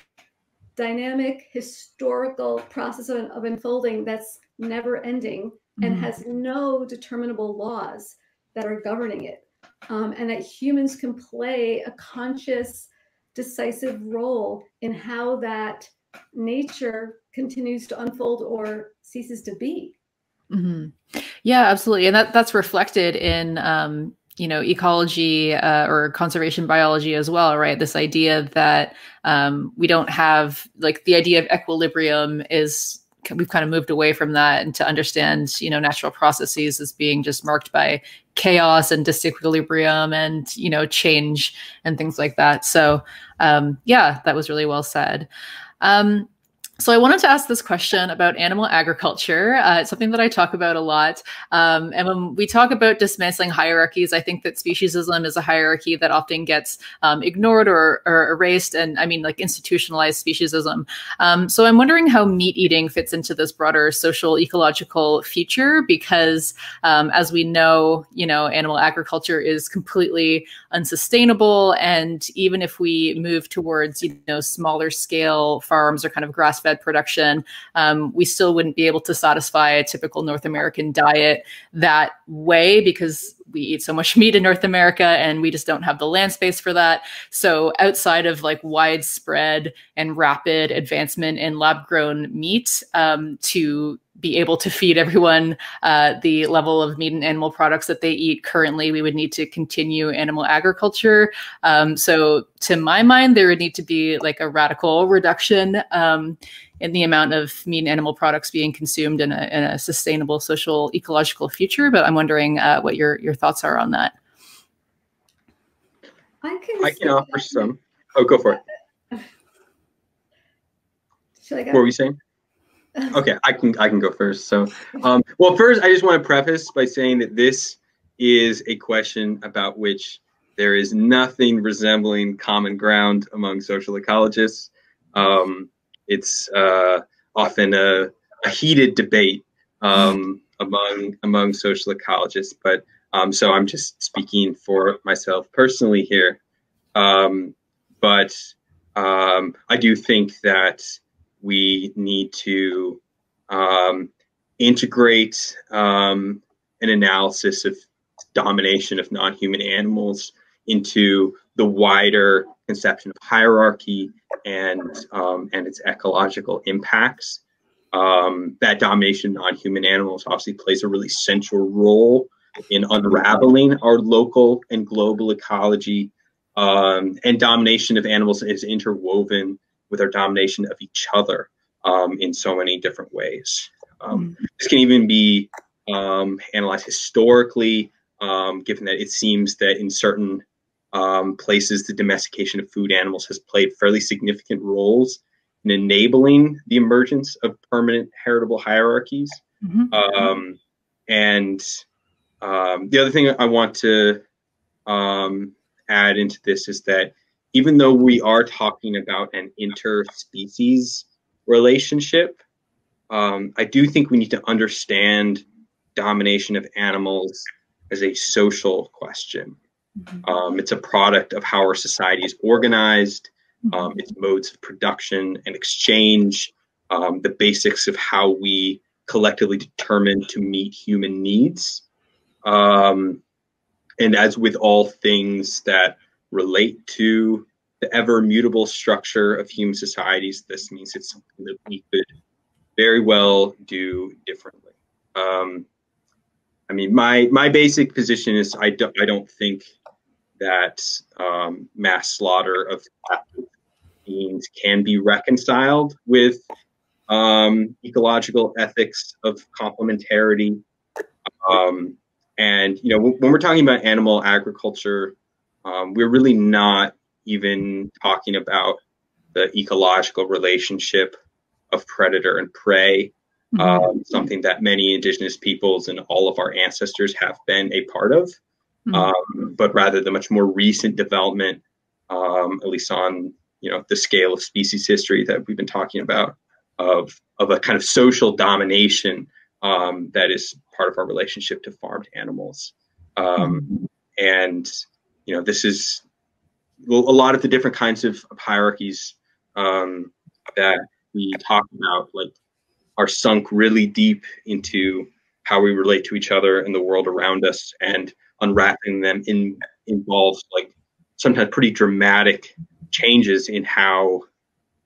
dynamic historical process of unfolding that's never ending and has no determinable laws that are governing it, and that humans can play a conscious, decisive role in how that nature continues to unfold or ceases to be. Yeah, absolutely. And that's reflected in, you know, ecology or conservation biology as well, right? This idea that we don't have, like, the idea of equilibrium is, we've kind of moved away from that, and to understand, you know, natural processes as being just marked by chaos and disequilibrium and, you know, change and things like that. So yeah, that was really well said. So I wanted to ask this question about animal agriculture. It's something that I talk about a lot. And when we talk about dismantling hierarchies, I think that speciesism is a hierarchy that often gets ignored or erased. And I mean, like, institutionalized speciesism. So I'm wondering how meat eating fits into this broader social ecological future, because as we know, you know, animal agriculture is completely unsustainable. And even if we move towards, you know, smaller scale farms or kind of grass fed production, we still wouldn't be able to satisfy a typical North American diet that way, because we eat so much meat in North America and we just don't have the land space for that. So outside of, like, widespread and rapid advancement in lab grown meat, to be able to feed everyone the level of meat and animal products that they eat currently, we would need to continue animal agriculture. So to my mind, there would need to be, like, a radical reduction in the amount of meat and animal products being consumed in a sustainable social ecological future. But I'm wondering what your thoughts are on that. I can offer some. Oh, go for it. What were you saying? Okay, I can go first. So, well, first, I just want to preface by saying that this is a question about which there is nothing resembling common ground among social ecologists. It's often a heated debate among social ecologists, but so I'm just speaking for myself personally here. But I do think that we need to integrate an analysis of domination of non-human animals into the wider conception of hierarchy and its ecological impacts. That domination of non-human animals obviously plays a really central role in unraveling our local and global ecology, and domination of animals is interwoven with our domination of each other in so many different ways. This can even be analyzed historically, given that it seems that in certain places, the domestication of food animals has played fairly significant roles in enabling the emergence of permanent heritable hierarchies. The other thing I want to add into this is that even though we are talking about an interspecies relationship, I do think we need to understand domination of animals as a social question. It's a product of how our society is organized, its modes of production and exchange, the basics of how we collectively determine to meet human needs. And as with all things that relate to the ever mutable structure of human societies, this means it's something that we could very well do differently. I mean, my basic position is I don't think that mass slaughter of beings can be reconciled with ecological ethics of complementarity. And, you know, when we're talking about animal agriculture, we're really not even talking about the ecological relationship of predator and prey, something that many indigenous peoples and all of our ancestors have been a part of, but rather the much more recent development, at least on, you know, the scale of species history that we've been talking about, of a kind of social domination that is part of our relationship to farmed animals. And, you know, this is a lot of the different kinds of hierarchies that we talk about, like, are sunk really deep into how we relate to each other and the world around us, and unwrapping them involves, like, sometimes pretty dramatic changes in how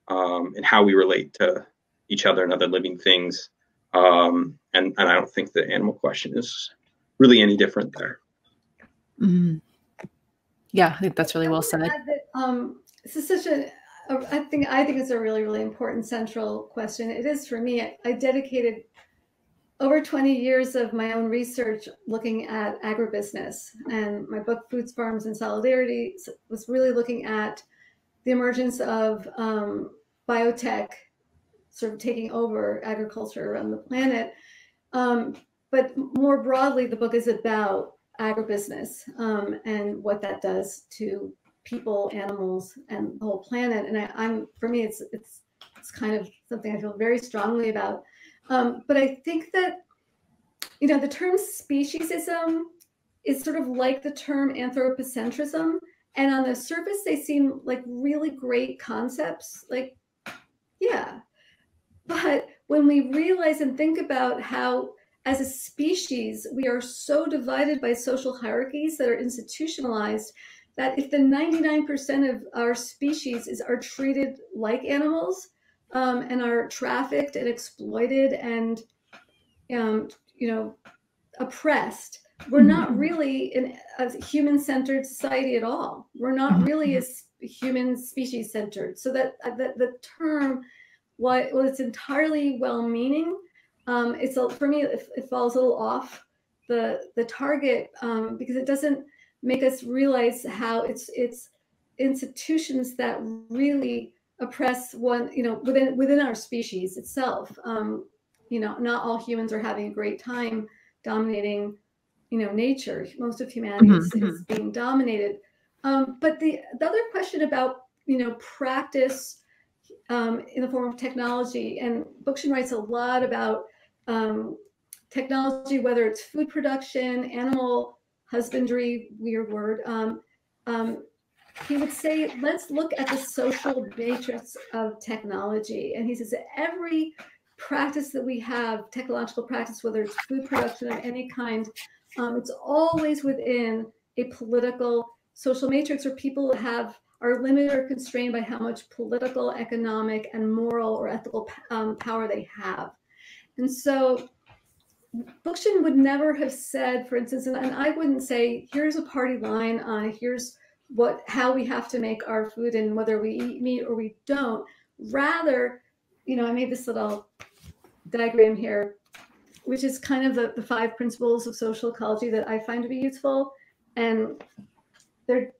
we relate to each other and other living things. And I don't think the animal question is really any different there. Yeah, I think that's really well said. This is such a, I think it's a really, really important central question. It is for me. I dedicated over 20 years of my own research looking at agribusiness, and my book, Foods, Farms, and Solidarity, was really looking at the emergence of biotech sort of taking over agriculture around the planet. But more broadly, the book is about agribusiness and what that does to people, animals, and the whole planet. And I'm, for me, it's kind of something I feel very strongly about. But I think that, you know, the term speciesism is sort of like the term anthropocentrism. And on the surface, they seem like really great concepts. Like, yeah. But when we realize and think about how, as a species, we are so divided by social hierarchies that are institutionalized, that if the 99% of our species are treated like animals and are trafficked and exploited and, you know, oppressed, we're not really in a human-centered society at all. We're not really a human species-centered. So that the term, well, it's entirely well-meaning. It's for me, it falls a little off the target because it doesn't make us realize how it's institutions that really oppress one, you know, within our species itself. You know, not all humans are having a great time dominating, you know, nature. Most of humanity is being dominated. But the other question about, you know, practice. In the form of technology, and Bookchin writes a lot about technology, whether it's food production, animal husbandry, weird word. He would say, let's look at the social matrix of technology. And he says that every practice that we have, technological practice, whether it's food production of any kind, it's always within a political social matrix where people are limited or constrained by how much political, economic, and moral or ethical power they have. And so Bookchin would never have said, for instance, and I wouldn't say, here's a party line on here's how we have to make our food and whether we eat meat or we don't. Rather, you know, I made this little diagram here, which is kind of the 5 principles of social ecology that I find to be useful. And they're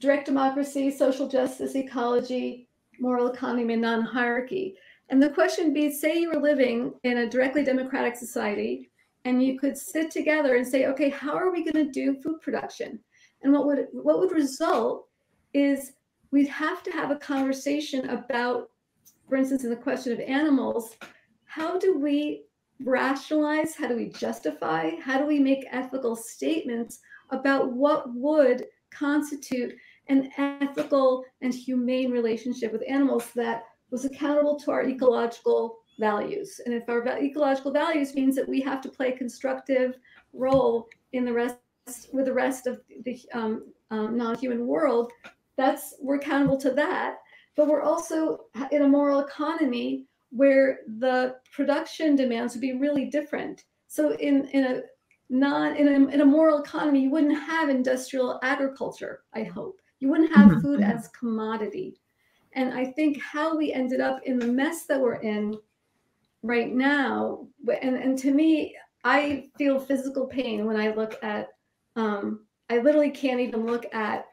direct democracy, social justice, ecology, moral economy, and non-hierarchy. And the question be, say you were living in a directly democratic society, and you could sit together and say, okay, how are we going to do food production? And what would result is we'd have to have a conversation about, for instance, in the question of animals, how do we rationalize? How do we justify? How do we make ethical statements about what would constitute an ethical and humane relationship with animals that was accountable to our ecological values? And if our ecological values means that we have to play a constructive role in the rest with the rest of the non-human world, that's, we're accountable to that. But we're also in a moral economy where the production demands would be really different. So in a moral economy, you wouldn't have industrial agriculture, I hope. You wouldn't have food as commodity. And I think how we ended up in the mess that we're in right now, and to me, I feel physical pain when I look at, I literally can't even look at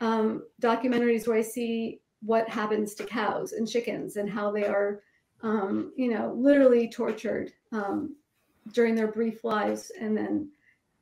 documentaries where I see what happens to cows and chickens and how they are, you know, literally tortured during their brief lives and then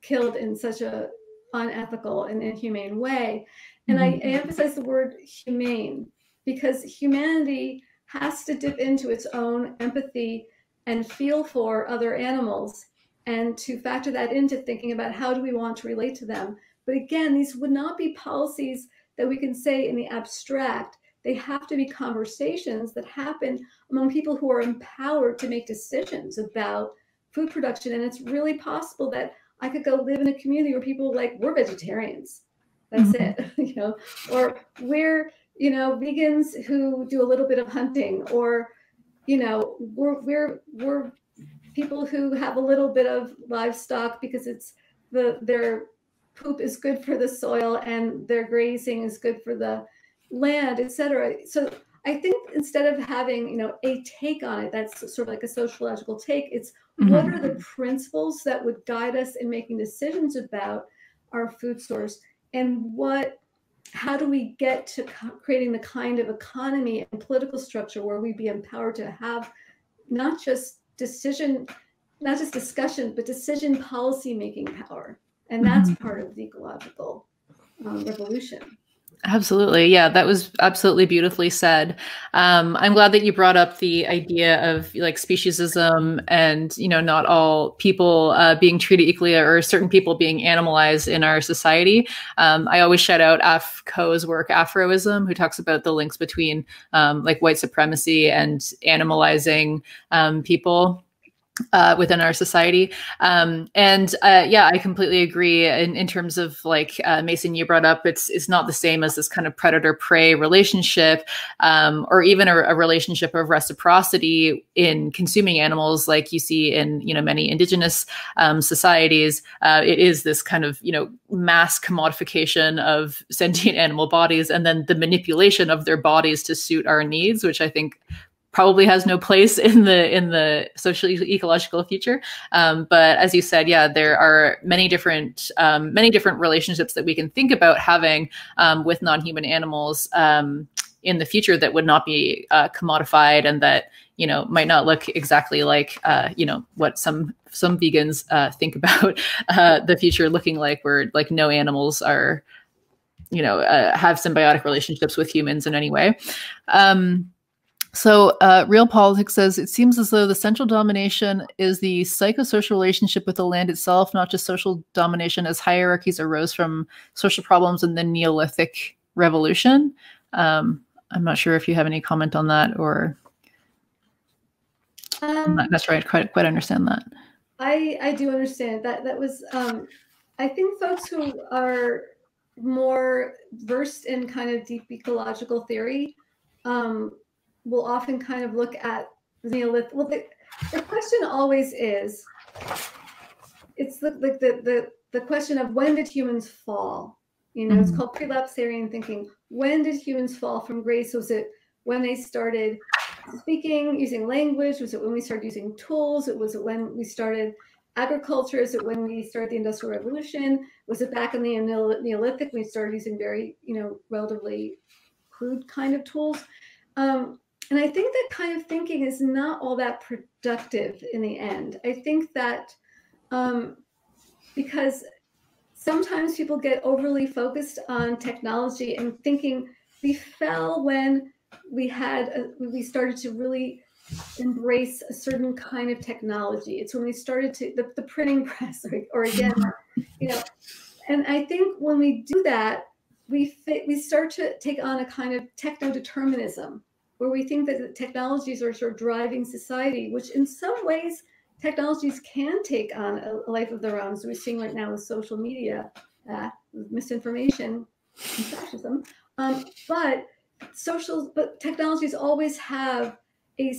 killed in such a unethical and inhumane way. And I emphasize the word humane, because humanity has to dip into its own empathy and feel for other animals and to factor that into thinking about how do we want to relate to them. But again, these would not be policies that we can say in the abstract. They have to be conversations that happen among people who are empowered to make decisions about food production. And it's really possible that I could go live in a community where people are like, we're vegetarians, that's it, you know, or we're, you know, vegans who do a little bit of hunting, or, you know, we're people who have a little bit of livestock because it's their poop is good for the soil and their grazing is good for the land, etc. So I think instead of having, you know, a take on it, that's sort of like a sociological take, it's what are the principles that would guide us in making decisions about our food source, and how do we get to creating the kind of economy and political structure where we'd be empowered to have not just discussion, but decision policy making power. And that's part of the ecological revolution. Absolutely. Yeah, that was absolutely beautifully said. I'm glad that you brought up the idea of like speciesism and, you know, not all people being treated equally or certain people being animalized in our society. I always shout out Afko's work, Afroism, who talks about the links between like white supremacy and animalizing people within our society. Yeah, I completely agree in terms of like, Mason, you brought up, it's not the same as this kind of predator prey relationship, or even a relationship of reciprocity in consuming animals like you see in, you know, many indigenous societies. It is this kind of, you know, mass commodification of sentient animal bodies and then the manipulation of their bodies to suit our needs, which I think probably has no place in the social ecological future. But as you said, yeah, there are many different relationships that we can think about having with non-human animals in the future that would not be commodified and that, you know, might not look exactly like, you know, what some vegans think about the future looking like, where like no animals are, you know, have symbiotic relationships with humans in any way. So Real Politics says, it seems as though the central domination is the psychosocial relationship with the land itself, not just social domination, as hierarchies arose from social problems in the Neolithic Revolution. I'm not sure if you have any comment on that, or I'm not necessarily quite understand that. I do understand that. That was, I think folks who are more versed in kind of deep ecological theory, will often kind of look at the Neolithic. Well, the question always is, it's the question of when did humans fall? You know, it's called prelapsarian thinking. When did humans fall from grace? Was it when they started speaking, using language? Was it when we started using tools? Was it when we started agriculture? Is it when we started the Industrial Revolution? Was it back in the Neolithic? We started using very, relatively crude kind of tools. And I think that kind of thinking is not all that productive in the end. I think that because sometimes people get overly focused on technology and thinking we fell when we started to really embrace a certain kind of technology. It's when we started to the printing press or again, And I think when we do that, we start to take on a kind of techno-determinism, where we think that the technologies are sort of driving society, which in some ways technologies can take on a life of their own. So we're seeing right now with social media, misinformation, and fascism. But technologies always have a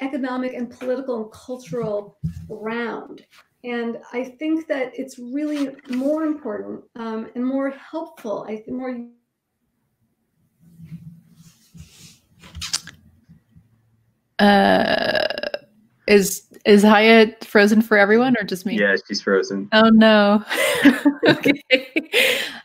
economic and political and cultural round. And I think that it's really more important and more helpful. I think more. Is Chaia frozen for everyone or just me? Yeah, she's frozen. Oh no. Okay.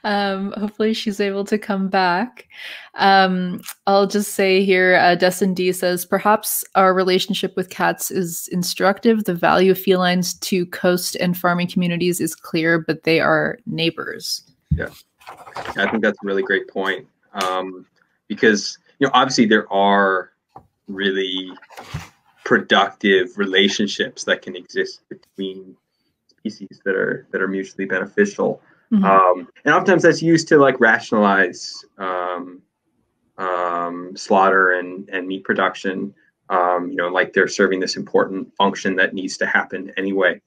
Hopefully she's able to come back. I'll just say here, Destin D says, perhaps our relationship with cats is instructive. The value of felines to coast and farming communities is clear, but they are neighbors. Yeah, I think that's a really great point. Because, obviously there are really productive relationships that can exist between species that are mutually beneficial. Mm-hmm. And oftentimes that's used to like rationalize slaughter and meat production, like they're serving this important function that needs to happen anyway.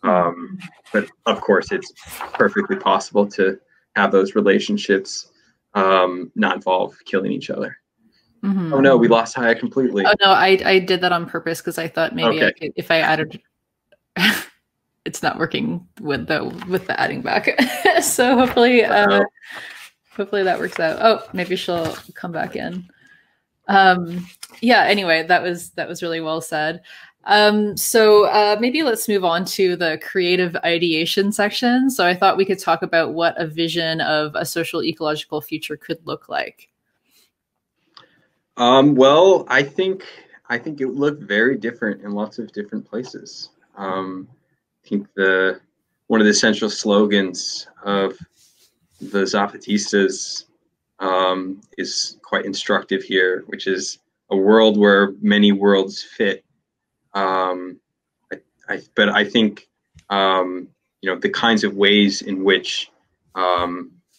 But of course it's perfectly possible to have those relationships not involve killing each other. Mm-hmm. Oh no, we lost Chaia completely. Oh no, I did that on purpose because I thought maybe okay. If I added, it's not working with the adding back. So hopefully, hopefully that works out. Oh, maybe she'll come back in. Yeah. Anyway, that was really well said. So maybe let's move on to the creative ideation section. So I thought we could talk about what a vision of a social ecological future could look like. Well, I think it looked very different in lots of different places. I think one of the central slogans of the Zapatistas is quite instructive here, which is a world where many worlds fit. But I think the kinds of ways in which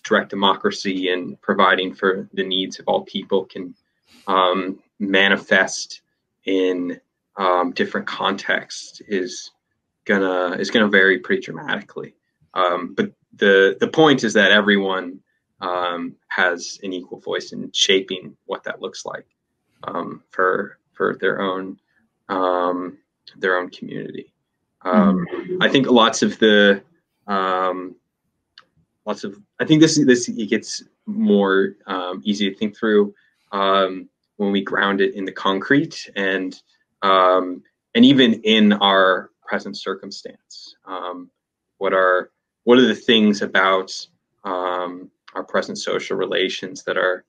direct democracy and providing for the needs of all people can manifest in different contexts is gonna vary pretty dramatically. But the point is that everyone has an equal voice in shaping what that looks like for their own community. I think this it gets more easy to think through when we ground it in the concrete and even in our present circumstance, what are the things about our present social relations that are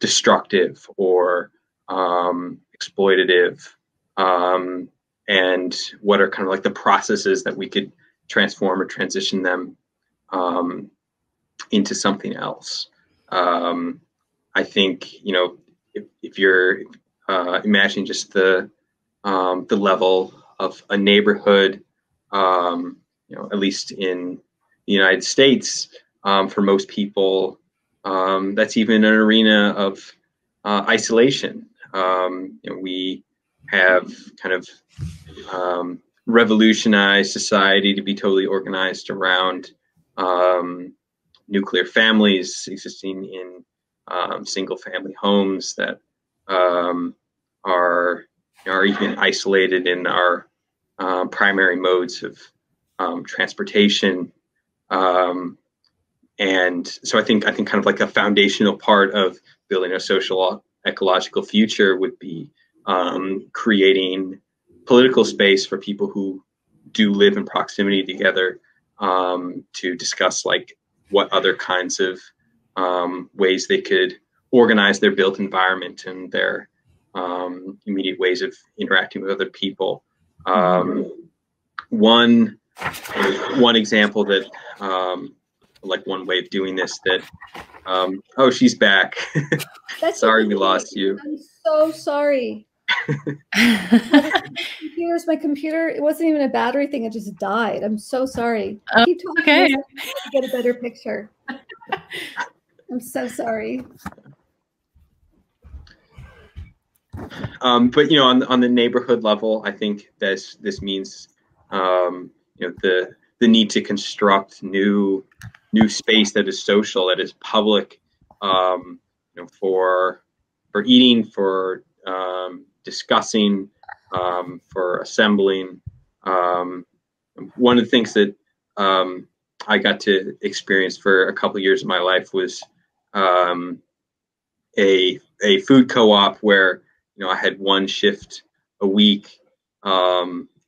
destructive or exploitative, and what are kind of like the processes that we could transform or transition them into something else. I think if you're imagining just the level of a neighborhood, at least in the United States, for most people, that's even an arena of isolation. We have kind of revolutionized society to be totally organized around nuclear families existing in single-family homes that are even isolated in our primary modes of transportation, and so I think kind of like a foundational part of building a social ecological future would be creating political space for people who do live in proximity together to discuss like what other kinds of ways they could organize their built environment and their immediate ways of interacting with other people. One example that like one way of doing this that oh, she's back. Sorry we lost you. I'm so sorry. my computer, it wasn't even a battery thing, it just died. I'm so sorry. Oh, keep talking. Okay. To get a better picture. I'm so sorry. But you know, on the neighborhood level, I think this means you know, the need to construct new space that is social, that is public, you know, for eating, for discussing, for assembling. One of the things that I got to experience for a couple of years of my life was a food co-op where, you know, I had one shift a week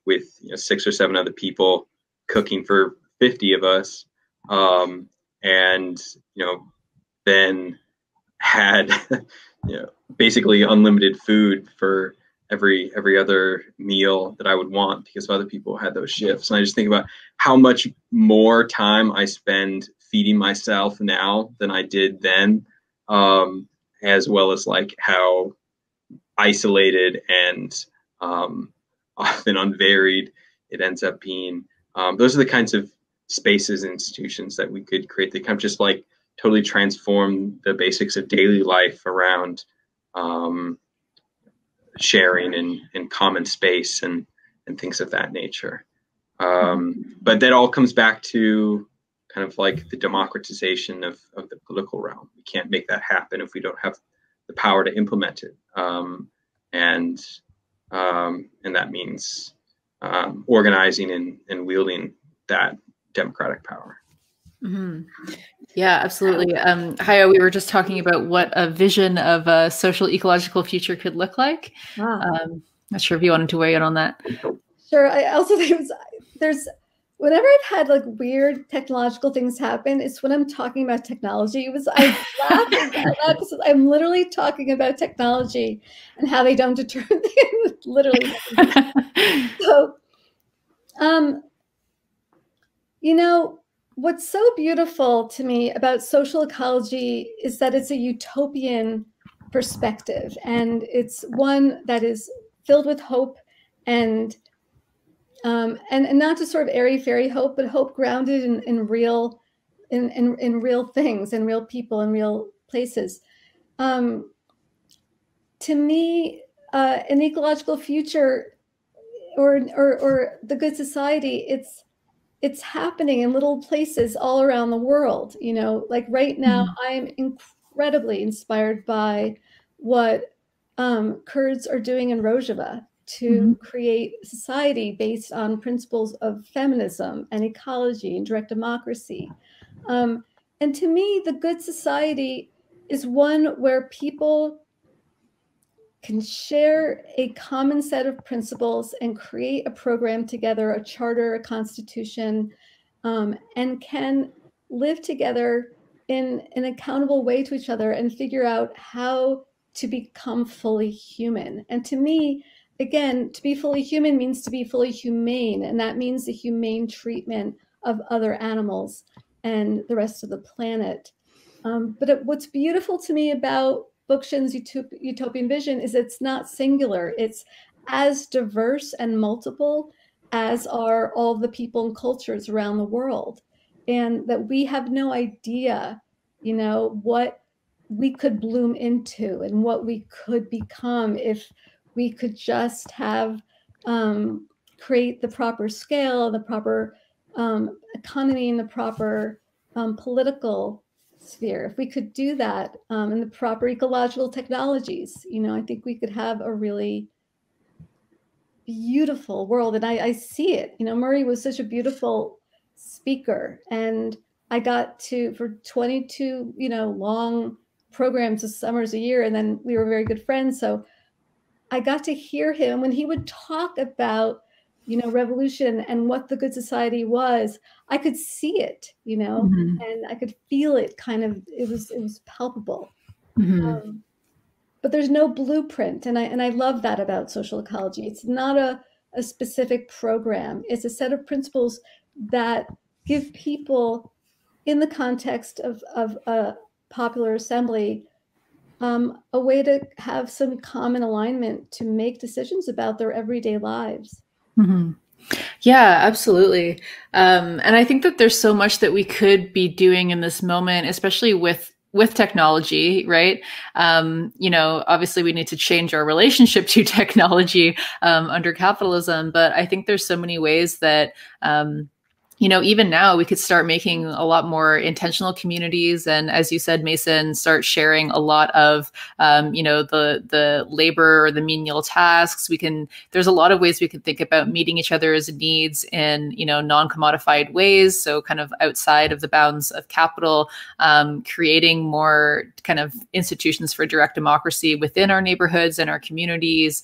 with, you know, 6 or 7 other people cooking for 50 of us, and, you know, then had, you know, basically unlimited food for every other meal that I would want because other people had those shifts. And I just think about how much more time I spend feeding myself now than I did then, as well as like how isolated and often unvaried it ends up being. Those are the kinds of spaces and institutions that we could create. They kind of just like totally transform the basics of daily life around sharing and common space and things of that nature. But that all comes back to kind of like the democratization of the political realm. We can't make that happen if we don't have the power to implement it. And that means organizing and wielding that democratic power. Mm-hmm. Yeah, absolutely. Chaia, we were just talking about what a vision of a social ecological future could look like. Wow. Not sure if you wanted to weigh in on that. Sure. I also think there's, whenever I've had like weird technological things happen, it's when I'm talking about technology. I laugh at that. I'm literally talking about technology and how they don't determine things. Literally. So, you know, what's so beautiful to me about social ecology is that it's a utopian perspective, and it's one that is filled with hope and not just sort of airy-fairy hope, but hope grounded in real things and real people and real places. To me, an ecological future or the good society, it's happening in little places all around the world. You know, like right now, I'm incredibly inspired by what Kurds are doing in Rojava to create society based on principles of feminism and ecology and direct democracy. And to me, the good society is one where people can share a common set of principles and create a program together, a charter, a constitution, and can live together in an accountable way to each other and figure out how to become fully human. And to me, again, to be fully human means to be fully humane, and that means the humane treatment of other animals and the rest of the planet. But what's beautiful to me about Bookchin's utopian vision is it's not singular. It's as diverse and multiple as are all the people and cultures around the world, and that we have no idea, you know, what we could bloom into and what we could become if we could just have create the proper scale, the proper economy, and the proper political sphere. If we could do that in the proper ecological technologies, you know, I think we could have a really beautiful world. And I see it. You know, Murray was such a beautiful speaker, and I got to, for 22, you know, long programs of summers a year, and then we were very good friends. So I got to hear him when he would talk about, you know, revolution and what the good society was. I could see it, you know, mm-hmm. and I could feel it. Kind of, it was palpable. Mm-hmm. But there's no blueprint, and I love that about social ecology. It's not a specific program. It's a set of principles that give people, in the context of a popular assembly, a way to have some common alignment to make decisions about their everyday lives. Mm-hmm. Yeah, absolutely. And I think that there's so much that we could be doing in this moment, especially with technology, right? You know, obviously we need to change our relationship to technology under capitalism, but I think there's so many ways that, you know, even now we could start making a lot more intentional communities. And as you said, Mason, start sharing a lot of, you know, the labor or the menial tasks. There's a lot of ways we can think about meeting each other's needs in, you know, non-commodified ways. So kind of outside of the bounds of capital, creating more kind of institutions for direct democracy within our neighborhoods and our communities.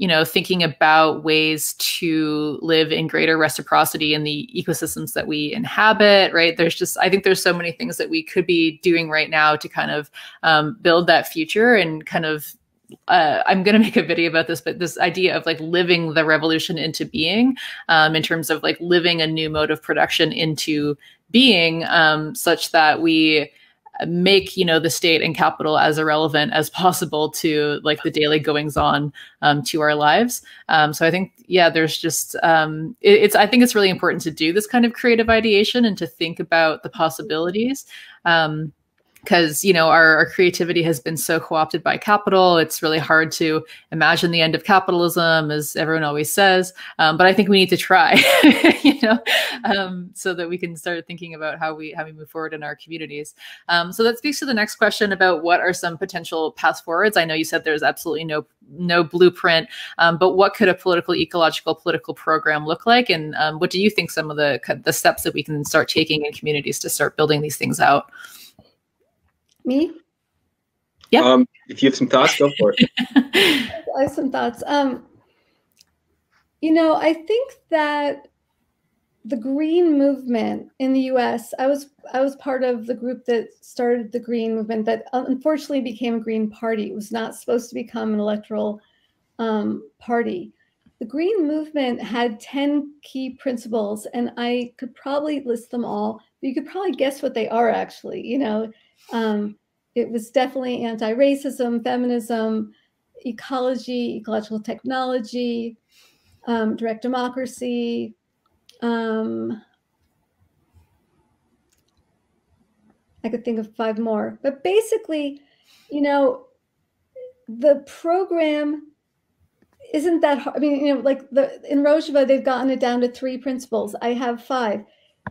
You know, thinking about ways to live in greater reciprocity in the ecosystems that we inhabit, right? I think there's so many things that we could be doing right now to kind of build that future and kind of, I'm going to make a video about this, but this idea of like living the revolution into being, in terms of like living a new mode of production into being, such that we make, you know, the state and capital as irrelevant as possible to like the daily goings on to our lives. So I think, yeah, there's just, I think it's really important to do this kind of creative ideation and to think about the possibilities. Because, you know, our creativity has been so co-opted by capital. It's really hard to imagine the end of capitalism, as everyone always says. But I think we need to try, you know, so that we can start thinking about how we move forward in our communities. So that speaks to the next question about what are some potential paths forwards. I know you said there's absolutely no blueprint, but what could a political, ecological, political program look like? And what do you think some of the steps that we can start taking in communities to start building these things out? Me? Yeah. If you have some thoughts, go for it. I have some thoughts. You know, I think that the green movement in the US, I was part of the group that started the green movement that unfortunately became a green party. It was not supposed to become an electoral party. The green movement had 10 key principles, and I could probably list them all, but you could probably guess what they are actually, you know. It was definitely anti-racism, feminism, ecology, ecological technology, direct democracy. I could think of 5 more, but basically, you know, the program isn't that hard. I mean, you know, like in Rojava, they've gotten it down to 3 principles. I have 5.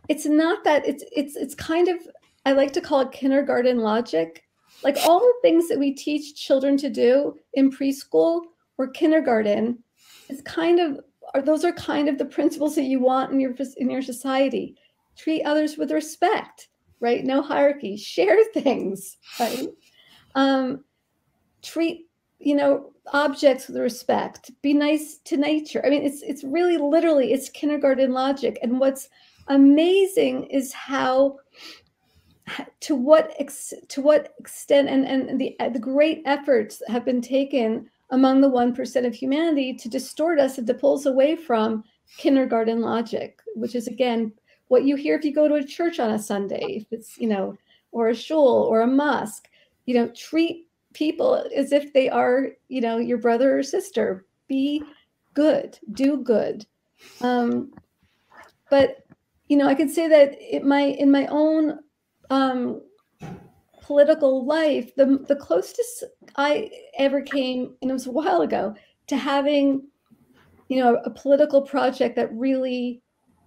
It's not that it's kind of, I like to call it kindergarten logic. Like all the things that we teach children to do in preschool or kindergarten is kind of, those are kind of the principles that you want in your society. Treat others with respect, right? No hierarchy, share things, right? Treat, you know, objects with respect, be nice to nature. I mean, it's really literally, it's kindergarten logic. And what's amazing is how, to what extent and the great efforts have been taken among the 1% of humanity to distort us and to pull us away from kindergarten logic, which is again what you hear if you go to a church on a Sunday, if it's, you know, or a shul or a mosque. You know, treat people as if they are, you know, your brother or sister. Be good, do good. But you know, I can say that in my own political life, the closest I ever came, and it was a while ago, to having, you know, a political project that really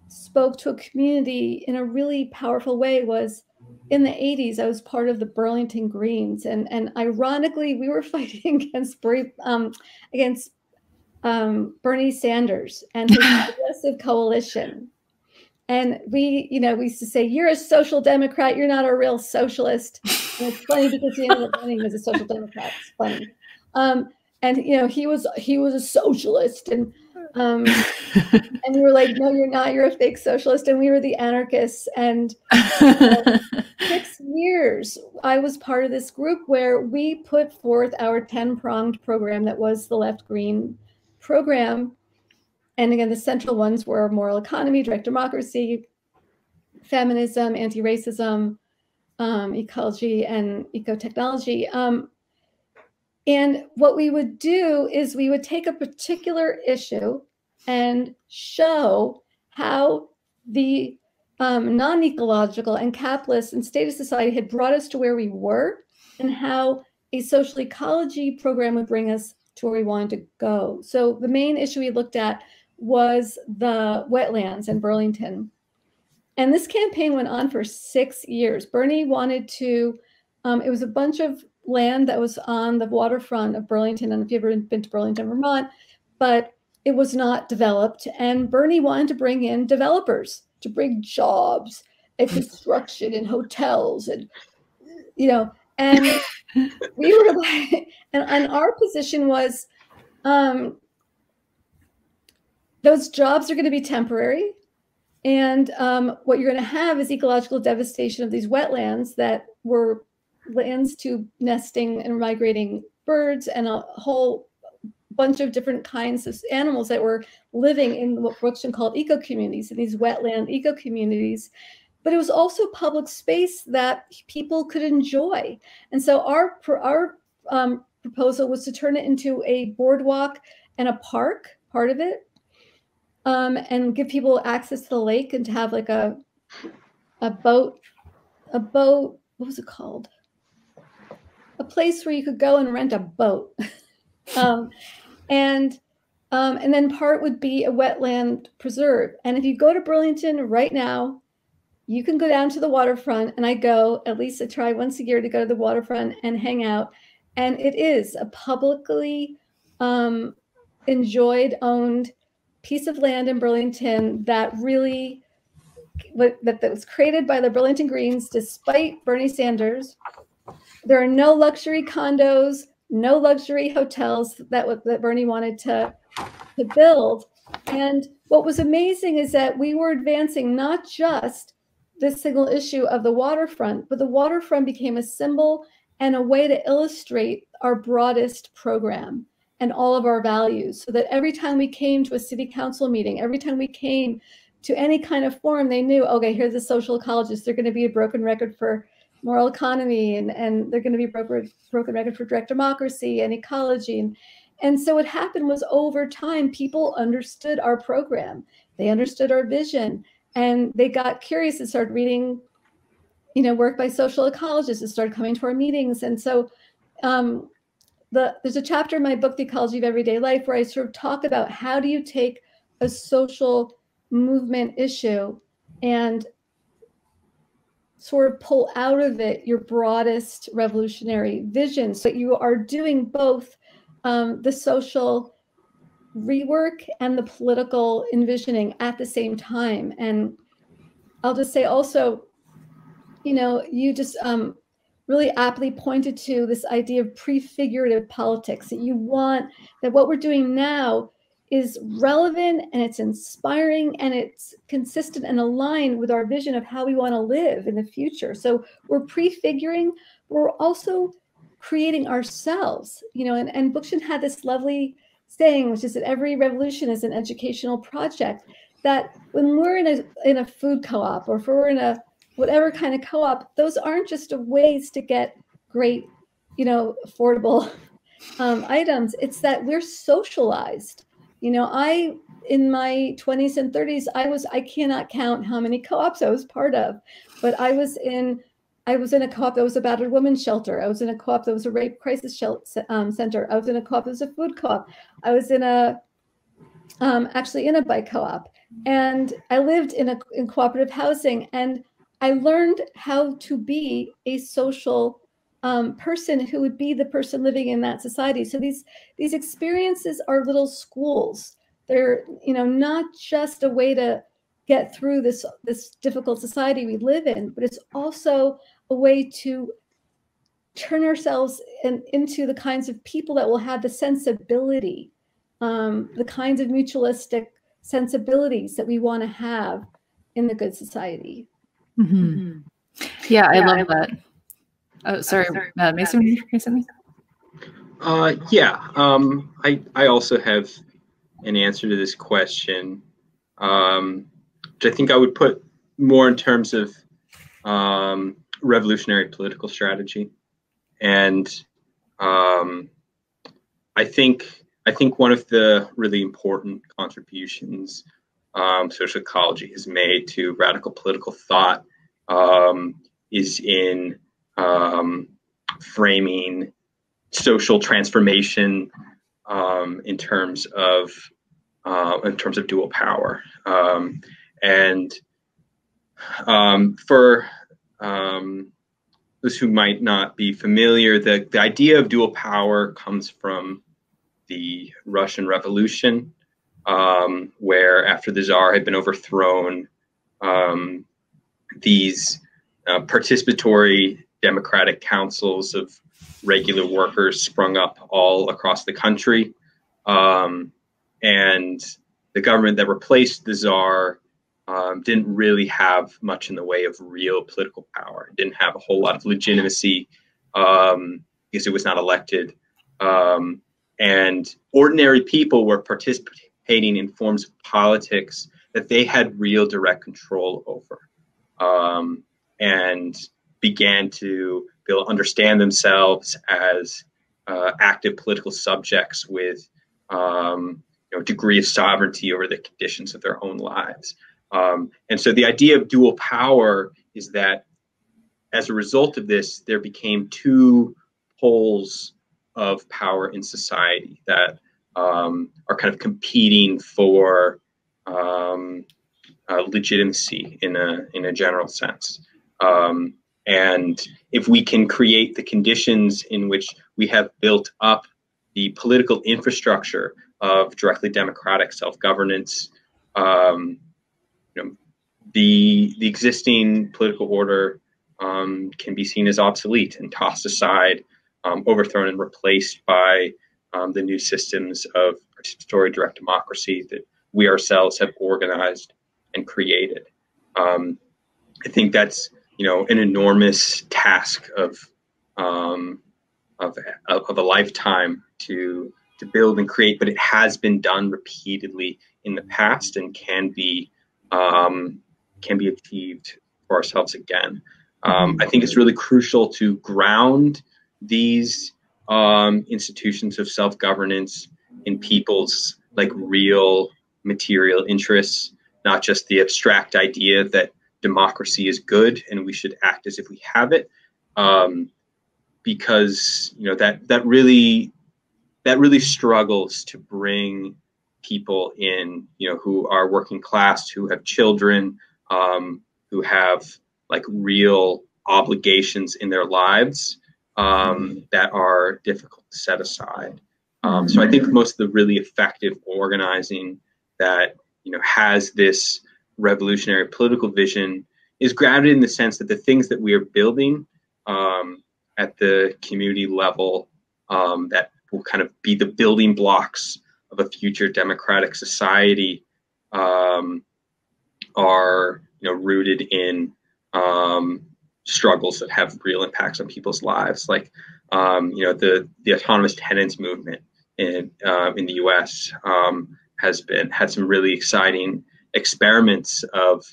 spoke to a community in a really powerful way was in the 80s. I was part of the Burlington Greens, and ironically, we were fighting against Bernie Sanders and his progressive coalition. And we used to say, you're a social democrat, you're not a real socialist. And it's funny because he ended up running as a social democrat. It's funny. And you know, he was a socialist, and and we were like, no, you're not, you're a fake socialist. And we were the anarchists. And 6 years I was part of this group where we put forth our 10-pronged program that was the left green program. And again, the central ones were moral economy, direct democracy, feminism, anti-racism, ecology, and eco-technology. And what we would do is we would take a particular issue and show how the non-ecological and capitalist and state of society had brought us to where we were, and how a social ecology program would bring us to where we wanted to go. So the main issue we looked at was the wetlands in Burlington. And this campaign went on for 6 years. Bernie wanted to, it was a bunch of land that was on the waterfront of Burlington. And if you've ever been to Burlington, Vermont, but it was not developed. And Bernie wanted to bring in developers to bring jobs and construction and hotels and, you know, and we were like, and our position was those jobs are going to be temporary. And what you're going to have is ecological devastation of these wetlands that were lands to nesting and migrating birds and a whole bunch of different kinds of animals that were living in what Bookchin called eco-communities, in these wetland eco-communities. But it was also public space that people could enjoy. And so our proposal was to turn it into a boardwalk and a park, part of it, and give people access to the lake and to have like a boat, what was it called? A place where you could go and rent a boat. And then part would be a wetland preserve. And if you go to Burlington right now, you can go down to the waterfront, and I go, at least I try once a year to go to the waterfront and hang out. And it is a publicly enjoyed, owned piece of land in Burlington that really, that was created by the Burlington Greens despite Bernie Sanders. There are no luxury condos, no luxury hotels that Bernie wanted to build. And what was amazing is that we were advancing not just this single issue of the waterfront, but the waterfront became a symbol and a way to illustrate our broadest program and all of our values, so that every time we came to a city council meeting, every time we came to any kind of forum, they knew, okay, here's the social ecologists, they're going to be a broken record for moral economy, and they're going to be broken record for direct democracy and ecology. And so what happened was, over time, people understood our program. They understood our vision, and they got curious and started reading, you know, work by social ecologists, and started coming to our meetings. And so there's a chapter in my book, The Ecology of Everyday Life, where I sort of talk about how do you take a social movement issue and sort of pull out of it your broadest revolutionary vision, so that you are doing both the social rework and the political envisioning at the same time. And I'll just say also, you know, you just really aptly pointed to this idea of prefigurative politics, that you want, that what we're doing now is relevant and it's inspiring and it's consistent and aligned with our vision of how we want to live in the future. So we're prefiguring, but we're also creating ourselves, you know, and Bookchin had this lovely saying, which is that every revolution is an educational project, that when we're in a food co-op, or if we're in a whatever kind of co-op, those aren't just ways to get great, you know, affordable items. It's that we're socialized. You know, I, in my 20s and 30s, I cannot count how many co-ops I was part of, but I was in a co-op that was a battered women's shelter. I was in a co-op that was a rape crisis center. I was in a co-op that was a food co-op. I was in a, actually in a bike co-op. And I lived in cooperative housing, and I learned how to be a social person who would be the person living in that society. So these experiences are little schools. They're, you know, not just a way to get through this difficult society we live in, but it's also a way to turn ourselves into the kinds of people that will have the sensibility, the kinds of mutualistic sensibilities that we want to have in the good society. Mm-hmm. Yeah, I love that. Oh, sorry, Mason, were you going to say something? I also have an answer to this question, which I think I would put more in terms of revolutionary political strategy. And I think one of the really important contributions social ecology has made to radical political thought is in framing social transformation in terms of dual power, for those who might not be familiar, the idea of dual power comes from the Russian Revolution, where after the Tsar had been overthrown, these participatory democratic councils of regular workers sprung up all across the country. And the government that replaced the Tsar didn't really have much in the way of real political power. It didn't have a whole lot of legitimacy because it was not elected. And ordinary people were participating in forms of politics that they had real direct control over, and began to be able to understand themselves as active political subjects with a degree of sovereignty over the conditions of their own lives. And so the idea of dual power is that as a result of this, there became two poles of power in society that are kind of competing for legitimacy in a general sense. And if we can create the conditions in which we have built up the political infrastructure of directly democratic self-governance, the existing political order can be seen as obsolete and tossed aside, overthrown and replaced by the new systems of participatory direct democracy that we ourselves have organized and created. I think that's an enormous task of a lifetime to build and create, but it has been done repeatedly in the past and can be achieved for ourselves again. I think it's really crucial to ground these institutions of self-governance in people's real material interests, not just the abstract idea that democracy is good and we should act as if we have it, because that really struggles to bring people in, who are working class, who have children, who have real obligations in their lives that are difficult to set aside. So I think most of the really effective organizing that has this revolutionary political vision is grounded in the sense that the things that we are building at the community level that will kind of be the building blocks of a future democratic society are rooted in struggles that have real impacts on people's lives, the autonomous tenants movement in the U.S. had some really exciting experiments of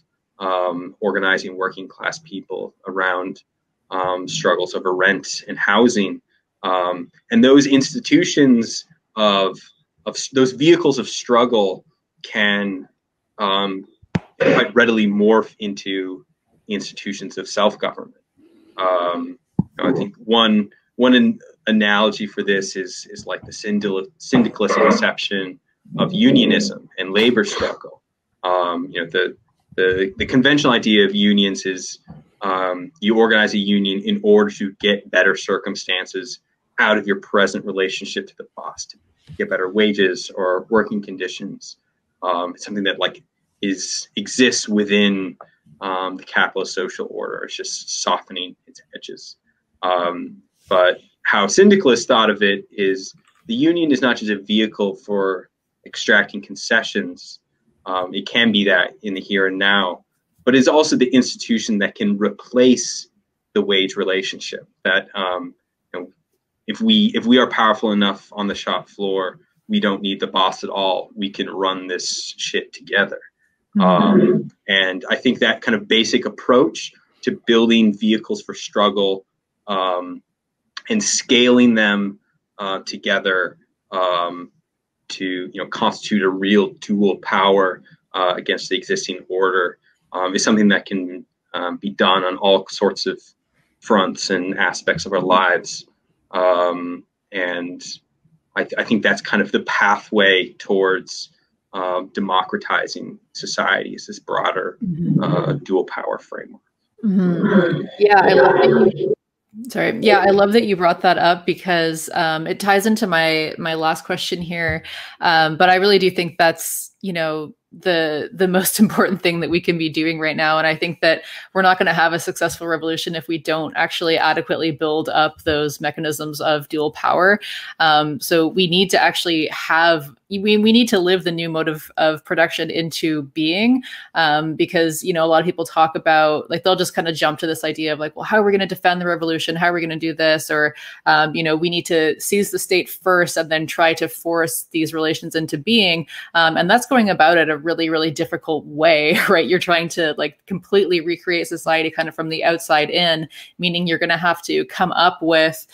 organizing working class people around struggles over rent and housing, and those institutions of those vehicles of struggle can quite readily morph into institutions of self-government. I think one analogy for this is the syndicalist conception of unionism and labor struggle. The conventional idea of unions is you organize a union in order to get better circumstances out of your present relationship to the boss, to get better wages or working conditions. It's something that exists within the capitalist social order. It's just softening its edges. But how syndicalists thought of it is the union is not just a vehicle for extracting concessions. It can be that in the here and now, but it's also the institution that can replace the wage relationship. That you know, if we are powerful enough on the shop floor, we don't need the boss at all. We can run this shit together. And I think that kind of basic approach to building vehicles for struggle and scaling them together to constitute a real dual power against the existing order is something that can be done on all sorts of fronts and aspects of our lives. And I think that's kind of the pathway towards democratizing society is this broader dual power framework. Yeah, I love it. Sorry. Yeah, I love that you brought that up because it ties into my last question here. But I really do think that's, the most important thing that we can be doing right now. And I think that we're not going to have a successful revolution if we don't actually adequately build up those mechanisms of dual power. So we need to actually have, we need to live the new mode of production into being, because, a lot of people talk about, they'll just kind of jump to this idea of well, how are we going to defend the revolution? How are we going to do this? Or, we need to seize the state first and then try to force these relations into being. And that's going about it a really, really difficult way, right? You're trying to completely recreate society kind of from the outside in, meaning you're going to have to come up with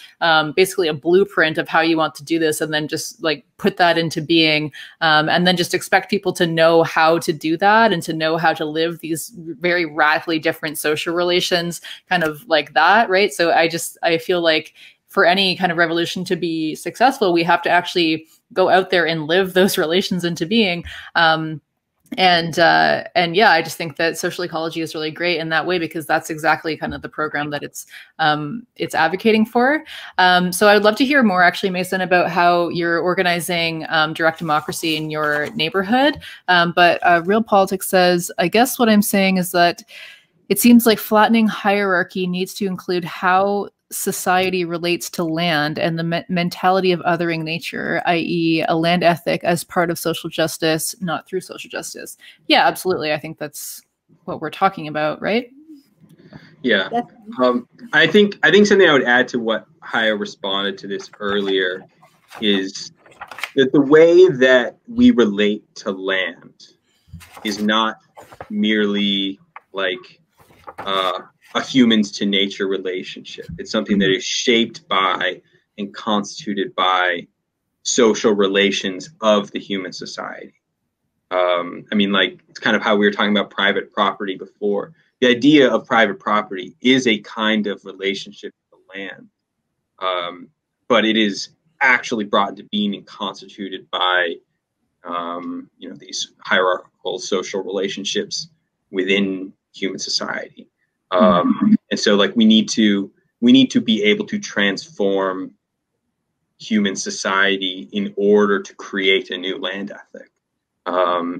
basically a blueprint of how you want to do this and then just put that into being. And then just expect people to know how to do that and to know how to live these very radically different social relations kind of like that, right? So I feel like for any kind of revolution to be successful, we have to actually go out there and live those relations into being. And yeah, I just think that social ecology is really great in that way because that's exactly kind of the program that it's advocating for. So I would love to hear more actually, Mason, about how you're organizing direct democracy in your neighborhood. But Real Politics says, I guess what I'm saying is that it seems like flattening hierarchy needs to include how society relates to land and the mentality of othering nature, i.e. a land ethic as part of social justice, not through social justice. Yeah, absolutely. I think that's what we're talking about, right? Yeah. I think something I would add to what Chaia responded to this earlier is that the way that we relate to land is not merely a humans to nature relationship. It's something that is shaped by and constituted by social relations of the human society. I mean, it's kind of how we were talking about private property before. The idea of private property is a kind of relationship to the land, but it is actually brought into being and constituted by, these hierarchical social relationships within human society. And so we need to be able to transform human society in order to create a new land ethic. I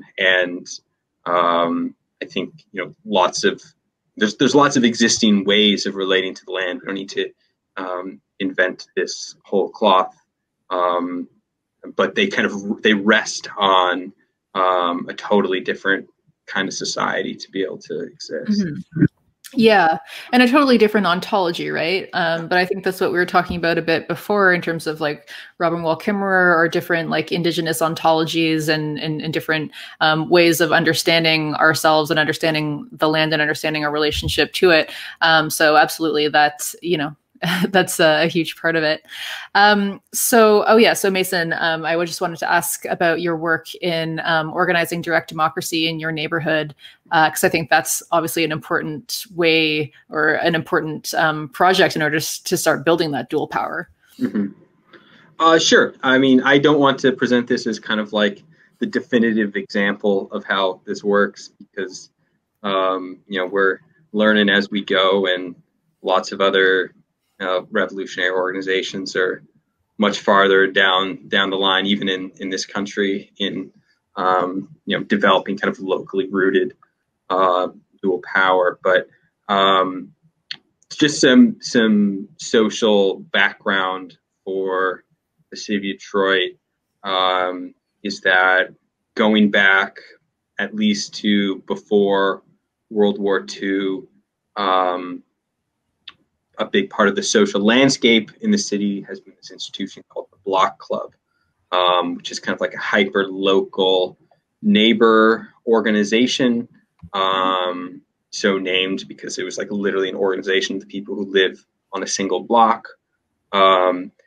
think, there's lots of existing ways of relating to the land. We don't need to, invent this whole cloth. But they rest on, a totally different kind of society to be able to exist. Mm-hmm. Yeah. And a totally different ontology, right? But I think that's what we were talking about a bit before in terms of Robin Wall Kimmerer or different indigenous ontologies and different ways of understanding ourselves and understanding the land and understanding our relationship to it. So absolutely that's, that's a huge part of it. Oh yeah. So Mason, I just wanted to ask about your work in organizing direct democracy in your neighborhood, because I think that's obviously an important way or an important project in order to start building that dual power. Mm-hmm. Sure. I mean, I don't want to present this as the definitive example of how this works because, we're learning as we go and lots of other revolutionary organizations are much farther down the line, even in this country, in developing locally rooted dual power. But It's just some social background for the city of Detroit, is that going back at least to before World War II, a big part of the social landscape in the city has been this institution called the Block Club, which is kind of like a hyper-local neighbor organization, so named because it was like literally an organization of the people who live on a single block.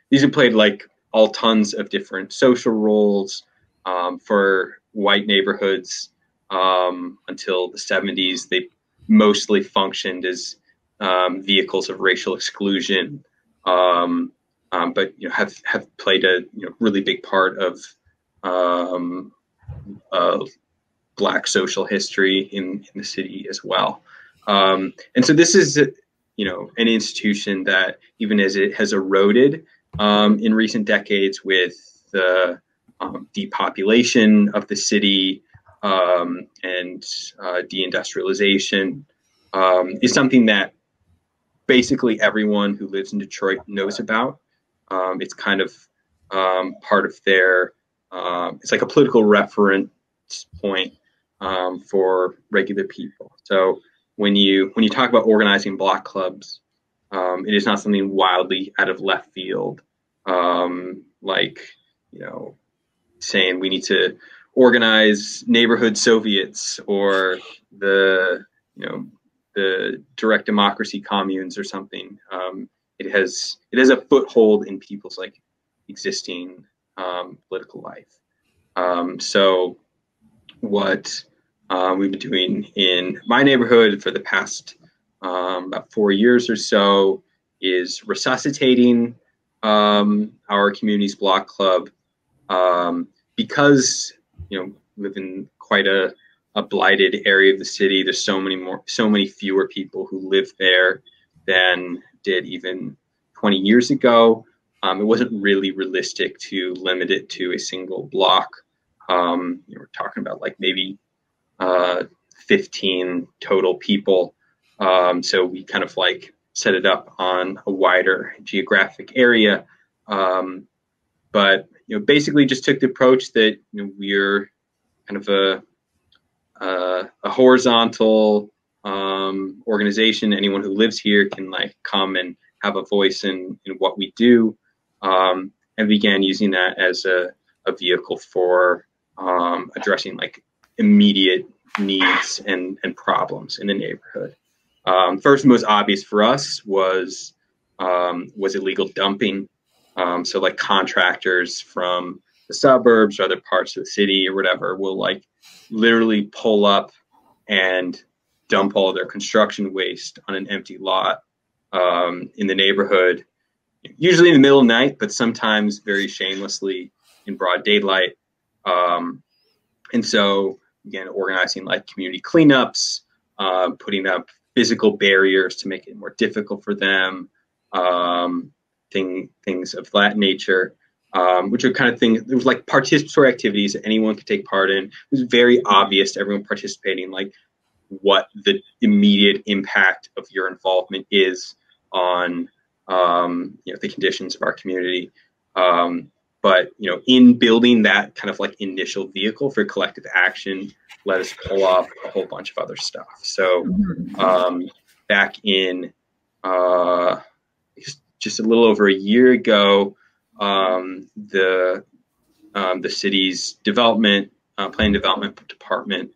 These have played like all tons of different social roles for white neighborhoods until the 70s. They mostly functioned as vehicles of racial exclusion, but you know, have played a really big part of Black social history in the city as well. And so this is an institution that, even as it has eroded in recent decades with the depopulation of the city and deindustrialization, is something that basically everyone who lives in Detroit knows about. It's kind of part of their, it's like a political reference point for regular people. So when you talk about organizing block clubs, it is not something wildly out of left field, like saying we need to organize neighborhood Soviets or the the direct democracy communes or something. It has a foothold in people's like existing political life. So what we've been doing in my neighborhood for the past about 4 years or so is resuscitating our community's block club, because we live in quite a blighted area of the city. There's so many fewer people who live there than did even 20 years ago. It wasn't really realistic to limit it to a single block. We're talking about like maybe 15 total people. So we kind of like set it up on a wider geographic area. But basically just took the approach that we're kind of a horizontal organization. Anyone who lives here can like come and have a voice in what we do, and began using that as a vehicle for addressing like immediate needs and problems in the neighborhood. First and most obvious for us was illegal dumping. So like contractors from the suburbs or other parts of the city or whatever will like literally pull up and dump all their construction waste on an empty lot in the neighborhood, usually in the middle of the night, but sometimes very shamelessly in broad daylight. And so again, organizing like community cleanups, putting up physical barriers to make it more difficult for them, things of that nature, which are kind of things. There was like participatory activities that anyone could take part in. It was very obvious to everyone participating, like what the immediate impact of your involvement is on the conditions of our community. But in building that kind of like initial vehicle for collective action, let us pull off a whole bunch of other stuff. So back in just a little over a year ago, the city's development, planning development department,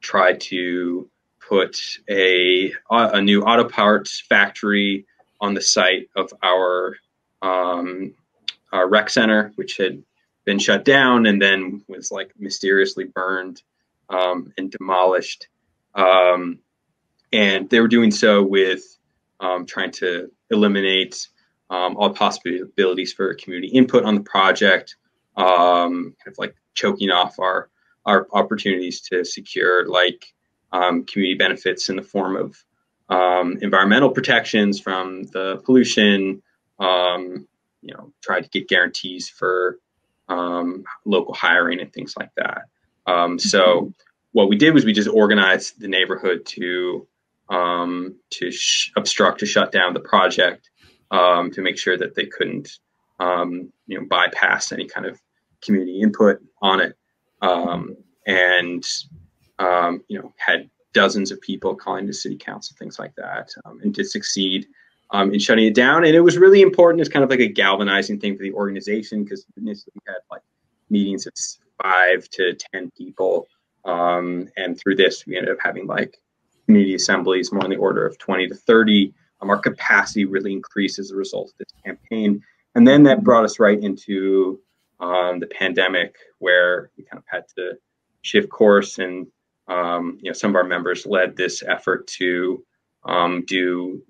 tried to put a new auto parts factory on the site of our rec center, which had been shut down and then was like mysteriously burned and demolished. And they were doing so with trying to eliminate all possibilities for community input on the project, kind of like choking off our opportunities to secure like community benefits in the form of environmental protections from the pollution, try to get guarantees for local hiring and things like that. So what we did was we just organized the neighborhood to to obstruct, to shut down the project, to make sure that they couldn't, you know, bypass any kind of community input on it. And you know, had dozens of people calling to city council, things like that, and did succeed in shutting it down. And it was really important as kind of like a galvanizing thing for the organization, because initially we had like meetings of 5 to 10 people. And through this, we ended up having like community assemblies more on the order of 20 to 30. Our capacity really increased as a result of this campaign. And then that brought us right into the pandemic, where we kind of had to shift course, and you know, some of our members led this effort to do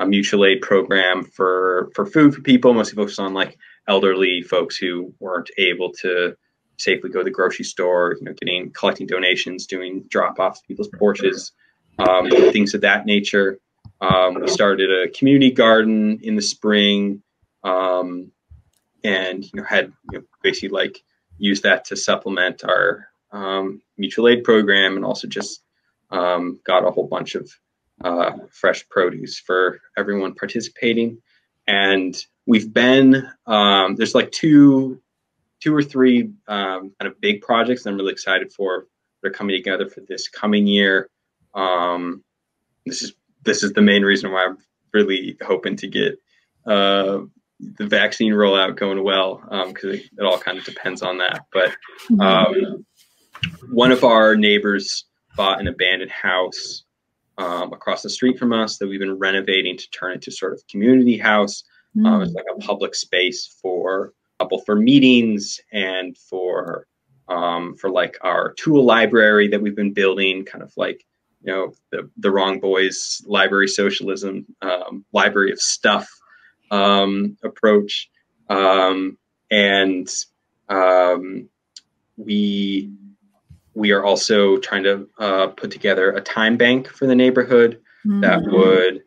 a mutual aid program for food for people, mostly focused on like elderly folks who weren't able to safely go to the grocery store, you know, collecting donations, doing drop-offs to people's porches, things of that nature. We started a community garden in the spring, and you know, had basically like used that to supplement our mutual aid program, and also just got a whole bunch of fresh produce for everyone participating. And we've been there's like two or three kind of big projects that I'm really excited for that are coming together for this coming year. This is the main reason why I'm really hoping to get the vaccine rollout going well, because it all kind of depends on that. But one of our neighbors bought an abandoned house across the street from us that we've been renovating to turn into sort of community house. It's like a public space for meetings and for like our tool library that we've been building, kind of like, you know, the Wrong Boys library socialism, library of stuff approach. We are also trying to put together a time bank for the neighborhood that would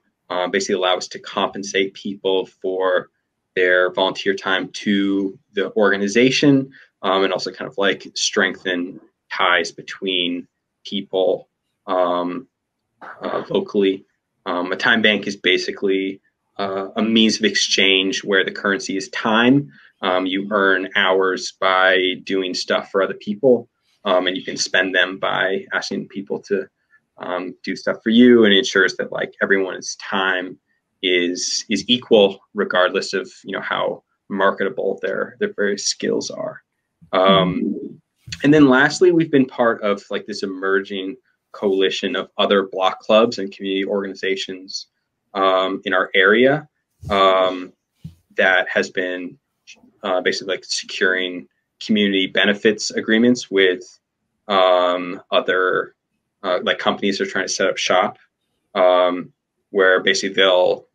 basically allow us to compensate people for their volunteer time to the organization, and also kind of like strengthen ties between people locally. A time bank is basically a means of exchange where the currency is time. You earn hours by doing stuff for other people, and you can spend them by asking people to do stuff for you, and it ensures that like everyone's time is equal, regardless of, you know, how marketable their various skills are. And then lastly, we've been part of like this emerging coalition of other block clubs and community organizations in our area that has been basically like securing community benefits agreements with other like companies that are trying to set up shop, where basically they'll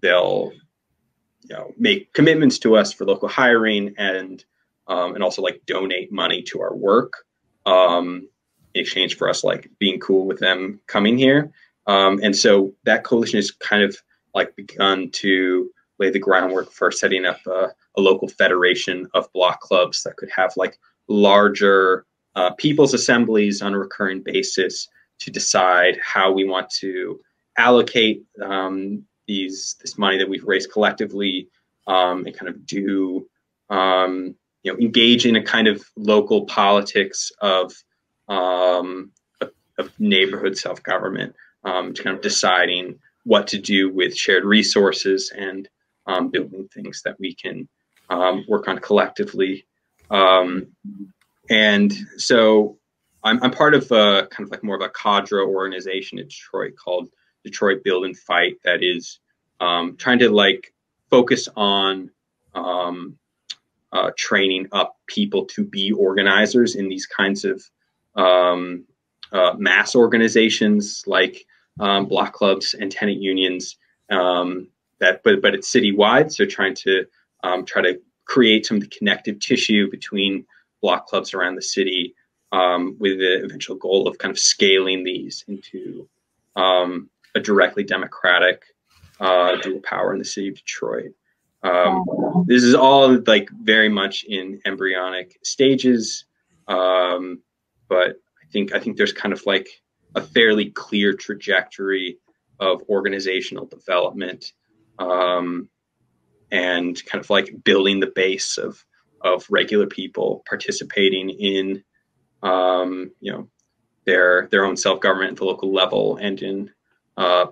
you know, make commitments to us for local hiring, and also like donate money to our work in exchange for us like being cool with them coming here. And so that coalition is kind of like begun to lay the groundwork for setting up a local federation of block clubs that could have like larger people's assemblies on a recurring basis to decide how we want to allocate this money that we've raised collectively, and kind of do, you know, engage in a kind of local politics of neighborhood self-government, to kind of deciding what to do with shared resources and building things that we can work on collectively. And so I'm part of a kind of like more of a cadre organization in Detroit called Detroit Build and Fight, that is trying to like focus on training up people to be organizers in these kinds of mass organizations like block clubs and tenant unions, but it's citywide. So trying to try to create some of the connective tissue between block clubs around the city, with the eventual goal of kind of scaling these into a directly democratic dual power in the city of Detroit. This is all like very much in embryonic stages, but I think there's kind of like a fairly clear trajectory of organizational development, and kind of like building the base of regular people participating in, you know, their own self-government at the local level and in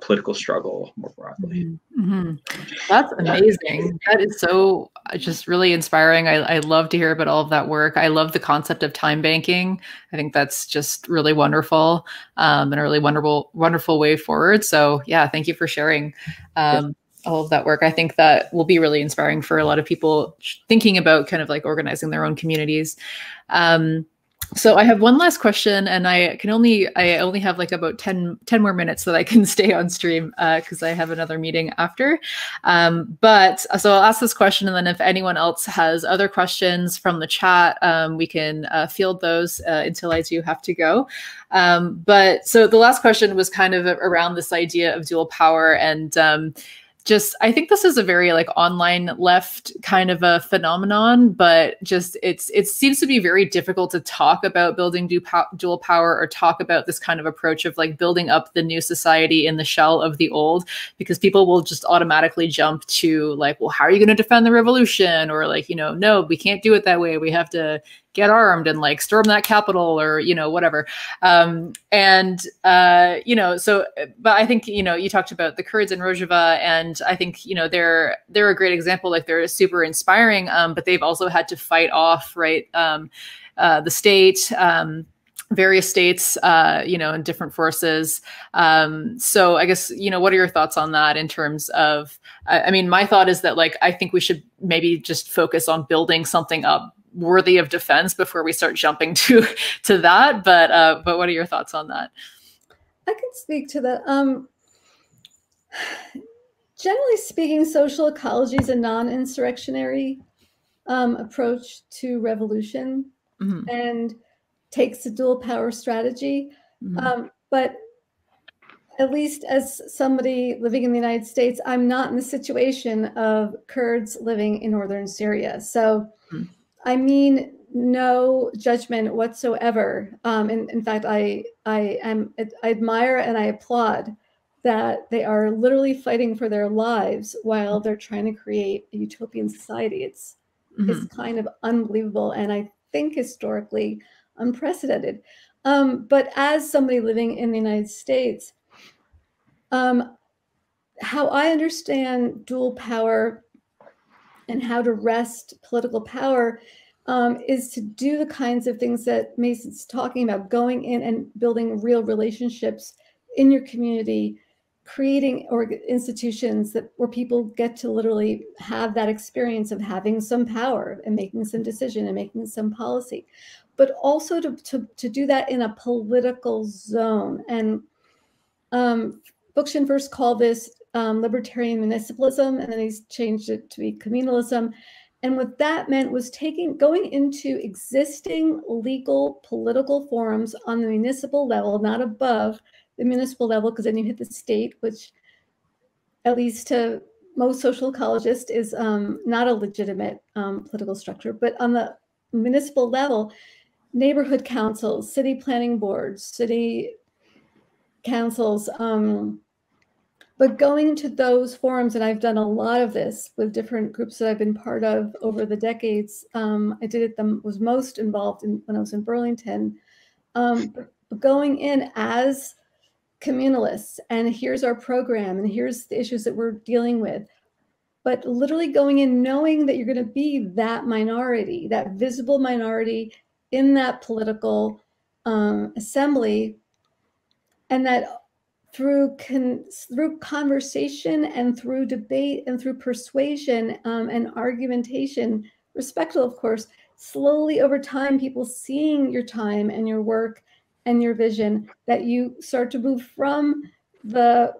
political struggle more broadly. Mm-hmm. That's amazing. That is so just really inspiring. I love to hear about all of that work. I love the concept of time banking. I think that's just really wonderful, and a really wonderful way forward. So yeah, thank you for sharing all of that work. I think that will be really inspiring for a lot of people thinking about kind of like organizing their own communities. So I have one last question, and I only have like about 10 more minutes that I can stay on stream, because I have another meeting after. But so I'll ask this question, and then if anyone else has other questions from the chat, we can field those until I do have to go. But so the last question was kind of around this idea of dual power, and just, I think this is a very like online left kind of a phenomenon, but just it seems to be very difficult to talk about building dual power, or talk about this kind of approach of like building up the new society in the shell of the old, because people will just automatically jump to like, well, how are you going to defend the revolution? Or like, you know, no, we can't do it that way. We have to get armed and like storm that Capitol, or, you know, whatever. You know, so, but I think, you know, you talked about the Kurds in Rojava, and I think, you know, they're a great example. Like, they're super inspiring, but they've also had to fight off, right, the state, various states, you know, and different forces. So I guess, you know, what are your thoughts on that in terms of, I mean, my thought is that, like, I think we should maybe just focus on building something up worthy of defense before we start jumping to that. But what are your thoughts on that? I can speak to that. Generally speaking, social ecology is a non-insurrectionary approach to revolution, mm-hmm. and takes a dual power strategy. Mm-hmm. But at least as somebody living in the United States, I'm not in the situation of Kurds living in northern Syria. So mm-hmm. I mean, no judgment whatsoever. In fact, I admire and I applaud that they are literally fighting for their lives while they're trying to create a utopian society. It's, mm-hmm. it's kind of unbelievable, and I think historically unprecedented. But as somebody living in the United States, how I understand dual power and how to wrest political power is to do the kinds of things that Mason's talking about, going in and building real relationships in your community, creating institutions that where people get to literally have that experience of having some power and making some decision and making some policy, but also to do that in a political zone. And Bookchin first called this libertarian municipalism, and then he's changed it to be communalism. And what that meant was going into existing legal political forums on the municipal level, not above the municipal level, because then you hit the state, which at least to most social ecologists is not a legitimate political structure. But on the municipal level, neighborhood councils, city planning boards, city councils, but going to those forums, and I've done a lot of this with different groups that I've been part of over the decades. I did it, was most involved in, when I was in Burlington. Going in as communalists, and here's our program, and here's the issues that we're dealing with. But literally going in knowing that you're going to be that minority, that visible minority in that political assembly, and that through conversation and through debate and through persuasion and argumentation, respectful, of course, slowly over time, people seeing your time and your work and your vision, that you start to move from the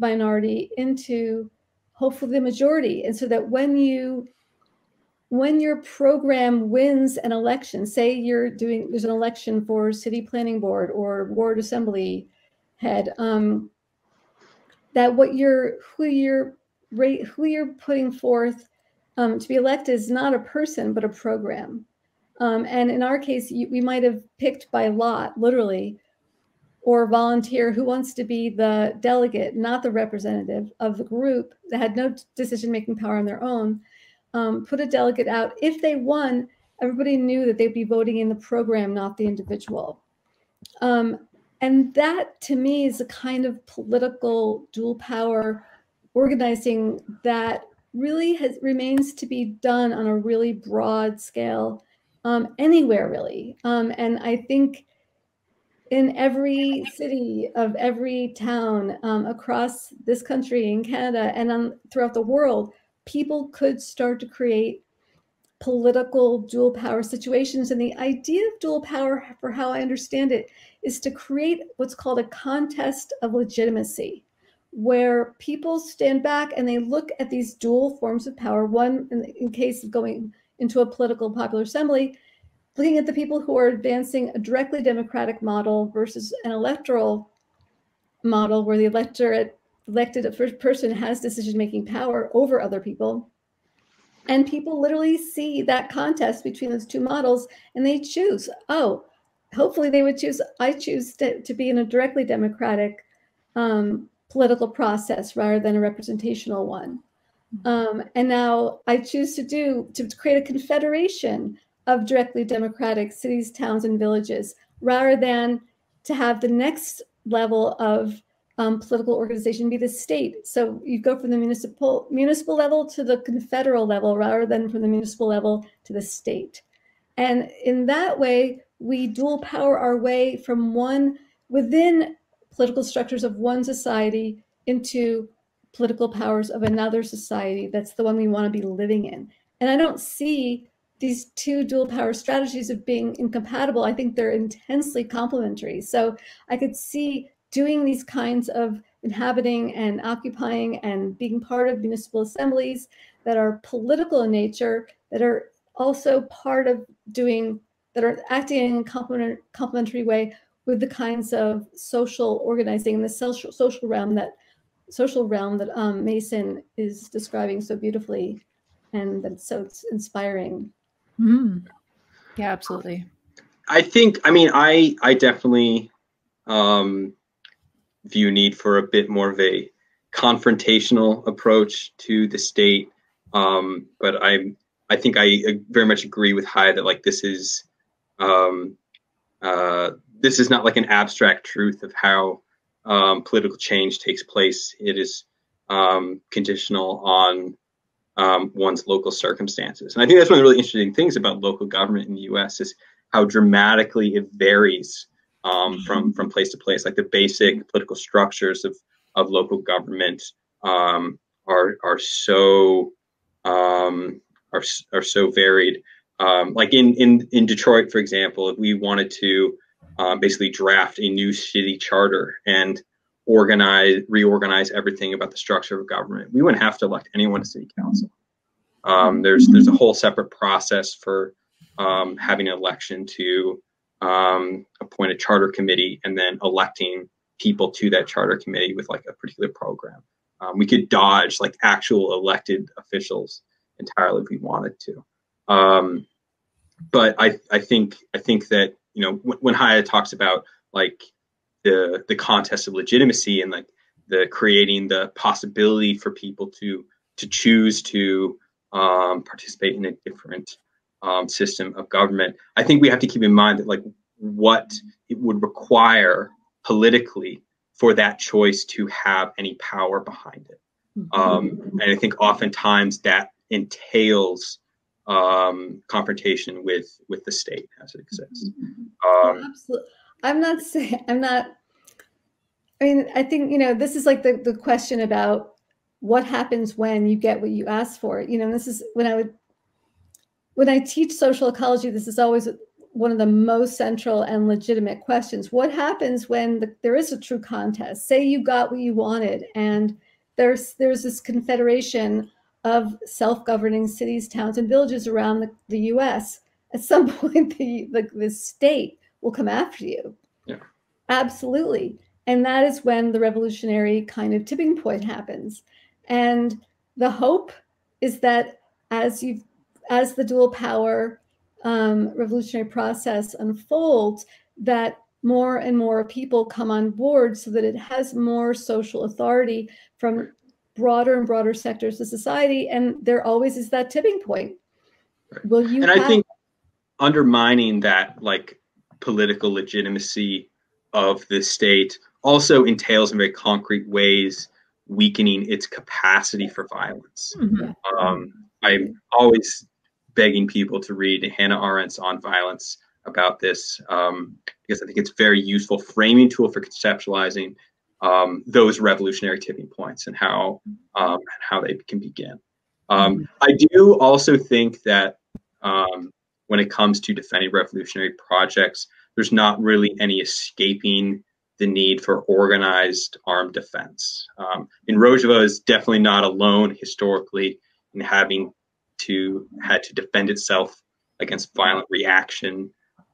minority into hopefully the majority. And so that when your program wins an election, say there's an election for city planning board or ward assembly head, that who you're putting forth to be elected is not a person but a program, and in our case we might have picked by lot, literally, or volunteer who wants to be the delegate, not the representative of the group that had no decision-making power on their own, put a delegate out. If they won, everybody knew that they'd be voting in the program, not the individual. And that, to me, is a kind of political dual power organizing that really remains to be done on a really broad scale, anywhere, really. And I think in every city of every town across this country, in Canada, and throughout the world, people could start to create political dual power situations. And the idea of dual power, for how I understand it, is to create what's called a contest of legitimacy, where people stand back and they look at these dual forms of power, one in case of going into a political popular assembly, looking at the people who are advancing a directly democratic model versus an electoral model where the elected person has decision-making power over other people. And people literally see that contest between those two models and they choose. Oh, hopefully they would choose, I choose to be in a directly democratic political process rather than a representational one. And now I choose to create a confederation of directly democratic cities, towns, and villages, rather than to have the next level of political organization be the state. So you go from the municipal level to the confederal level, rather than from the municipal level to the state. And in that way, we dual power our way from one within political structures of one society into political powers of another society. That's the one we want to be living in. And I don't see these two dual power strategies of being incompatible. I think they're intensely complementary. So I could see doing these kinds of inhabiting and occupying and being part of municipal assemblies that are political in nature, that are also part of doing, that are acting in a complementary way with the kinds of social organizing in the social realm that Mason is describing so beautifully, and that's so inspiring. Mm. Yeah, absolutely. I think, I mean, I definitely view need for a bit more of a confrontational approach to the state, but I think I very much agree with Chaia that, like, this is not like an abstract truth of how political change takes place. It is conditional on one's local circumstances. And I think that's one of the really interesting things about local government in the US is how dramatically it varies from place to place. Like, the basic political structures of local government are so varied. Like in Detroit, for example, if we wanted to basically draft a new city charter and reorganize everything about the structure of government, we wouldn't have to elect anyone to city council. There's a whole separate process for having an election to appoint a charter committee and then electing people to that charter committee with, like, a particular program. We could dodge, like, actual elected officials entirely if we wanted to. But I think that, you know, when Chaia talks about, like, the contest of legitimacy and, like, the creating the possibility for people to choose to participate in a different system of government, I think we have to keep in mind that, like, what it would require politically for that choice to have any power behind it. And I think oftentimes that entails confrontation with the state as it exists. Absolutely. I mean, I think, you know, this is like the question about what happens when you get what you ask for. You know, this is when I teach social ecology, this is always one of the most central and legitimate questions. What happens when there is a true contest? Say you got what you wanted and there's this confederation of self-governing cities, towns, and villages around the US. At some point, the state will come after you. Yeah. Absolutely. And that is when the revolutionary kind of tipping point happens. And the hope is that as the dual power revolutionary process unfolds, that more and more people come on board so that it has more social authority from broader and broader sectors of society. And there always is that tipping point. Right. Will you? And I think undermining that like political legitimacy of the state also entails in very concrete ways weakening its capacity for violence. Mm-hmm. I'm always begging people to read Hannah Arendt's On Violence about this, because I think it's a very useful framing tool for conceptualizing those revolutionary tipping points and how they can begin. I do also think that when it comes to defending revolutionary projects, there's not really any escaping the need for organized armed defense. And Rojava is definitely not alone historically in having to had to defend itself against violent reaction.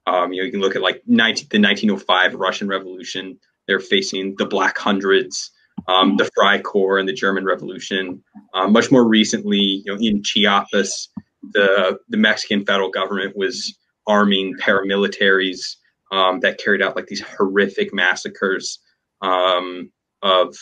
You know, you can look at like the 1905 Russian Revolution. They're facing the Black Hundreds, the Freikorps, and the German Revolution. Much more recently, you know, in Chiapas, the Mexican federal government was arming paramilitaries that carried out like these horrific massacres of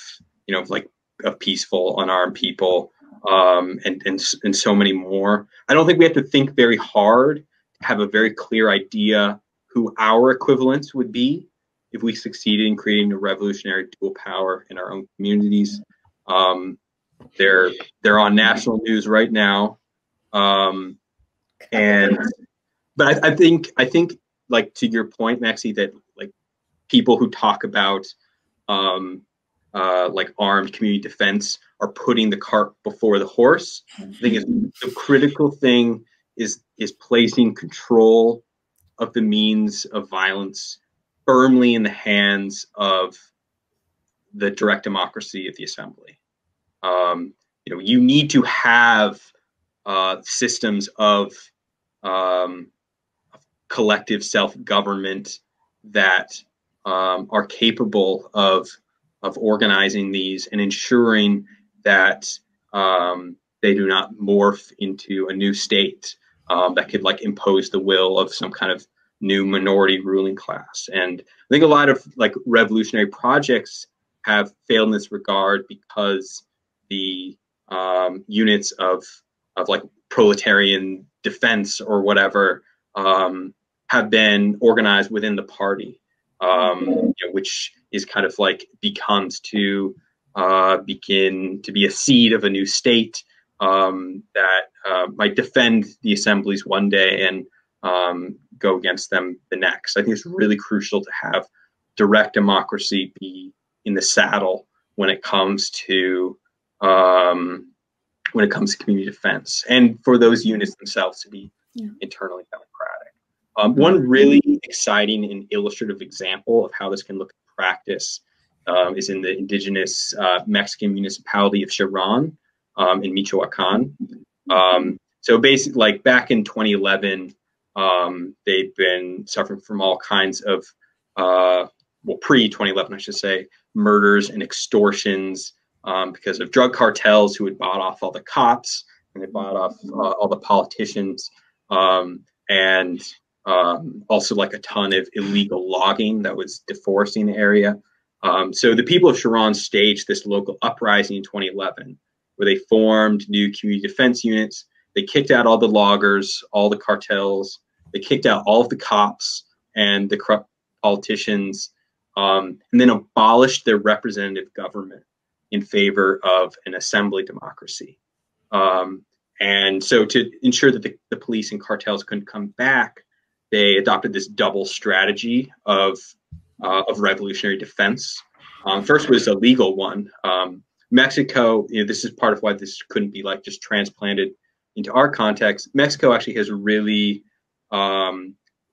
peaceful unarmed people, and so many more. I don't think we have to think very hard to have a very clear idea who our equivalents would be if we succeeded in creating a revolutionary dual power in our own communities. They're on national news right now, but I think. Like to your point, Maxi, that like people who talk about like armed community defense are putting the cart before the horse. I think the critical thing is placing control of the means of violence firmly in the hands of the direct democracy of the assembly. You know, you need to have systems of collective self-government that are capable of organizing these and ensuring that they do not morph into a new state that could like impose the will of some kind of new minority ruling class. And I think a lot of like revolutionary projects have failed in this regard because the units of like proletarian defense or whatever have been organized within the party, you know, which is kind of like becomes to begin to be a seed of a new state that might defend the assemblies one day and go against them the next. I think it's really crucial to have direct democracy be in the saddle when it comes to community defense, and for those units themselves to be internally democratic. One really exciting and illustrative example of how this can look in practice is in the indigenous Mexican municipality of Cherán in Michoacan. So basically, like back in 2011, they'd been suffering from all kinds of, well, pre-2011, I should say, murders and extortions because of drug cartels who had bought off all the cops and they bought off all the politicians. And also like a ton of illegal logging that was deforesting the area. So the people of Cherán staged this local uprising in 2011, where they formed new community defense units. They kicked out all the loggers, all the cartels. They kicked out all of the cops and the corrupt politicians, and then abolished their representative government in favor of an assembly democracy. And so to ensure that the police and cartels couldn't come back, they adopted this double strategy of revolutionary defense. First was a legal one. Mexico, you know, this is part of why this couldn't be like just transplanted into our context. Mexico actually has really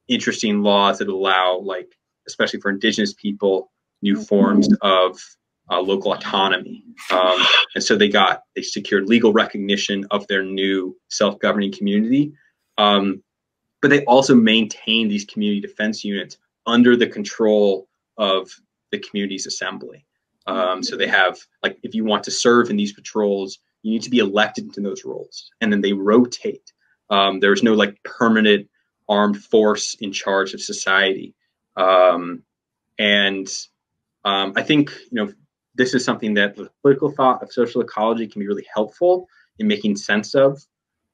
interesting laws that allow, like, especially for indigenous people, new forms of local autonomy. And so they secured legal recognition of their new self-governing community. But they also maintained these community defense units under the control of the community's assembly. So they have, like, if you want to serve in these patrols, you need to be elected into those roles, and then they rotate. There's no like permanent armed force in charge of society. And I think, you know, this is something that the political thought of social ecology can be really helpful in making sense of.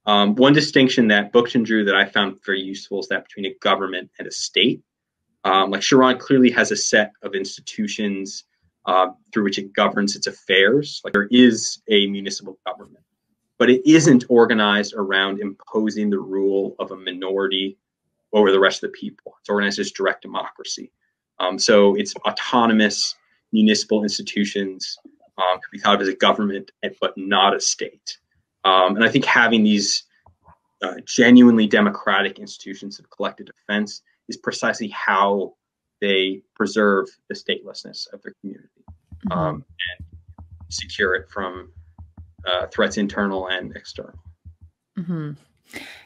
One distinction that Bookchin drew that I found very useful is that between a government and a state. Like Cherán clearly has a set of institutions through which it governs its affairs. Like there is a municipal government, but it isn't organized around imposing the rule of a minority over the rest of the people. It's organized as direct democracy. So it's autonomous municipal institutions, could be thought of as a government, but not a state. And I think having these genuinely democratic institutions of collective defense is precisely how they preserve the statelessness of their community, and secure it from threats internal and external. Mm-hmm.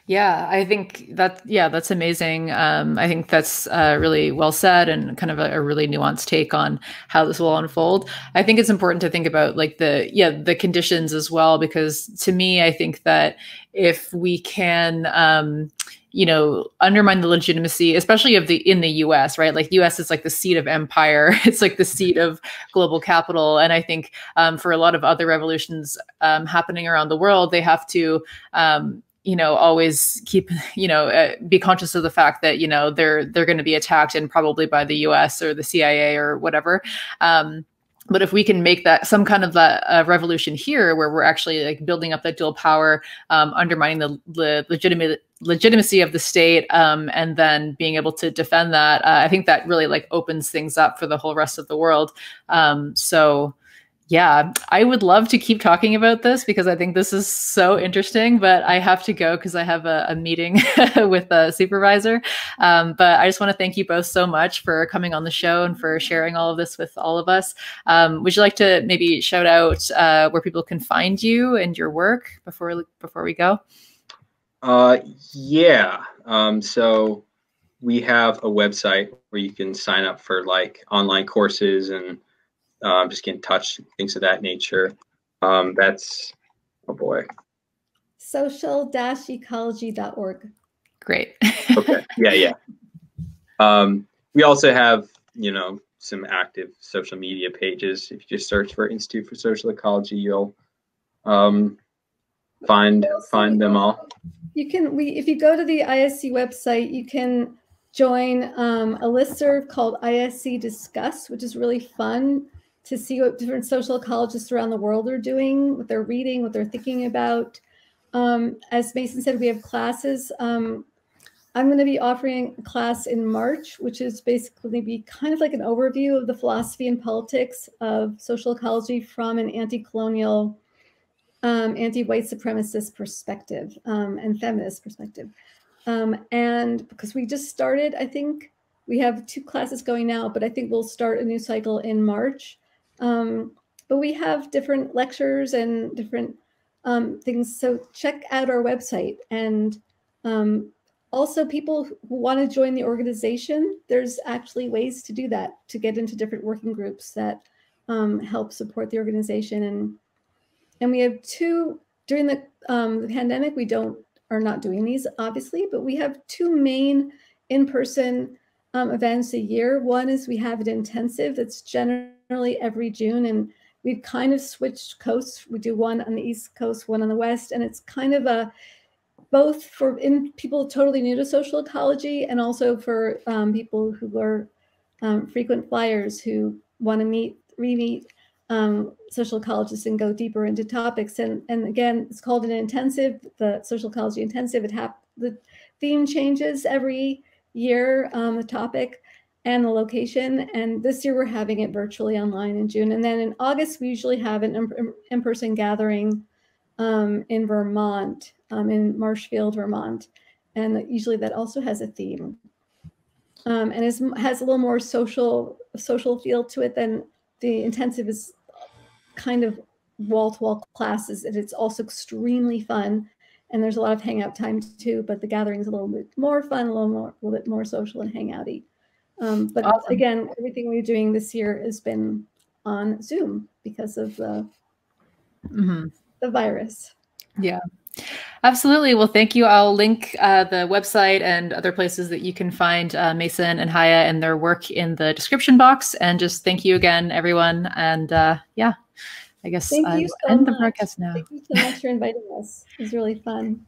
Yeah, I think that, yeah, that's amazing. I think that's really well said and kind of a really nuanced take on how this will unfold. I think it's important to think about like the conditions as well, because to me, I think that if we can, you know, undermine the legitimacy, especially of in the US, right? Like US is like the seat of empire. It's like the seat of global capital. And I think for a lot of other revolutions happening around the world, they have to, you know, always keep, you know, be conscious of the fact that, you know, they're going to be attacked and probably by the US or the CIA or whatever. But if we can make that some kind of revolution here where we're actually like building up that dual power, undermining the legitimacy of the state, and then being able to defend that, I think that really like opens things up for the whole rest of the world. So yeah, I would love to keep talking about this because I think this is so interesting, but I have to go because I have a meeting with a supervisor. But I just want to thank you both so much for coming on the show and for sharing all of this with all of us. Would you like to maybe shout out where people can find you and your work before we go? Yeah. So we have a website where you can sign up for like online courses and just get in touch, things of that nature. That's, oh boy. Social-ecology.org. Great. Okay, yeah, yeah. We also have, you know, some active social media pages. If you just search for Institute for Social Ecology, you'll find them all. You can, if you go to the ISC website, you can join a listserv called ISC Discuss, which is really fun to see what different social ecologists around the world are doing, what they're reading, what they're thinking about. As Mason said, we have classes. I'm going to be offering a class in March, which is basically be kind of like an overview of the philosophy and politics of social ecology from an anti-colonial, anti-white supremacist perspective and feminist perspective. And because we just started, I think we have 2 classes going now, but I think we'll start a new cycle in March. But we have different lectures and different things. So check out our website. And also people who want to join the organization, there's actually ways to do that, to get into different working groups that help support the organization. And we have 2, during the pandemic, we are not doing these, obviously, but we have 2 main in-person events a year. One is we have an intensive that's generally every June, and we've kind of switched coasts. We do one on the East Coast, one on the West, and it's kind of both for people totally new to social ecology and also for people who are frequent flyers who want to re-meet social ecologists and go deeper into topics. And again, it's called an intensive, the social ecology intensive. The theme changes every year, the topic and the location. And this year we're having it virtually online in June. And then in August, we usually have an in-person gathering in Vermont, in Marshfield, Vermont. And usually that also has a theme. And it has a little more social feel to it than the intensive is kind of wall-to-wall classes, and it's also extremely fun. And there's a lot of hangout time too, but the gathering's a little bit more fun, a little bit more social and hangout-y. But awesome. Again, everything we're doing this year has been on Zoom because of the virus. Yeah, absolutely. Well, thank you. I'll link the website and other places that you can find Mason and Chaia and their work in the description box. And just thank you again, everyone. And yeah, I guess I'll end the broadcast now. Thank you so much for inviting us. It was really fun.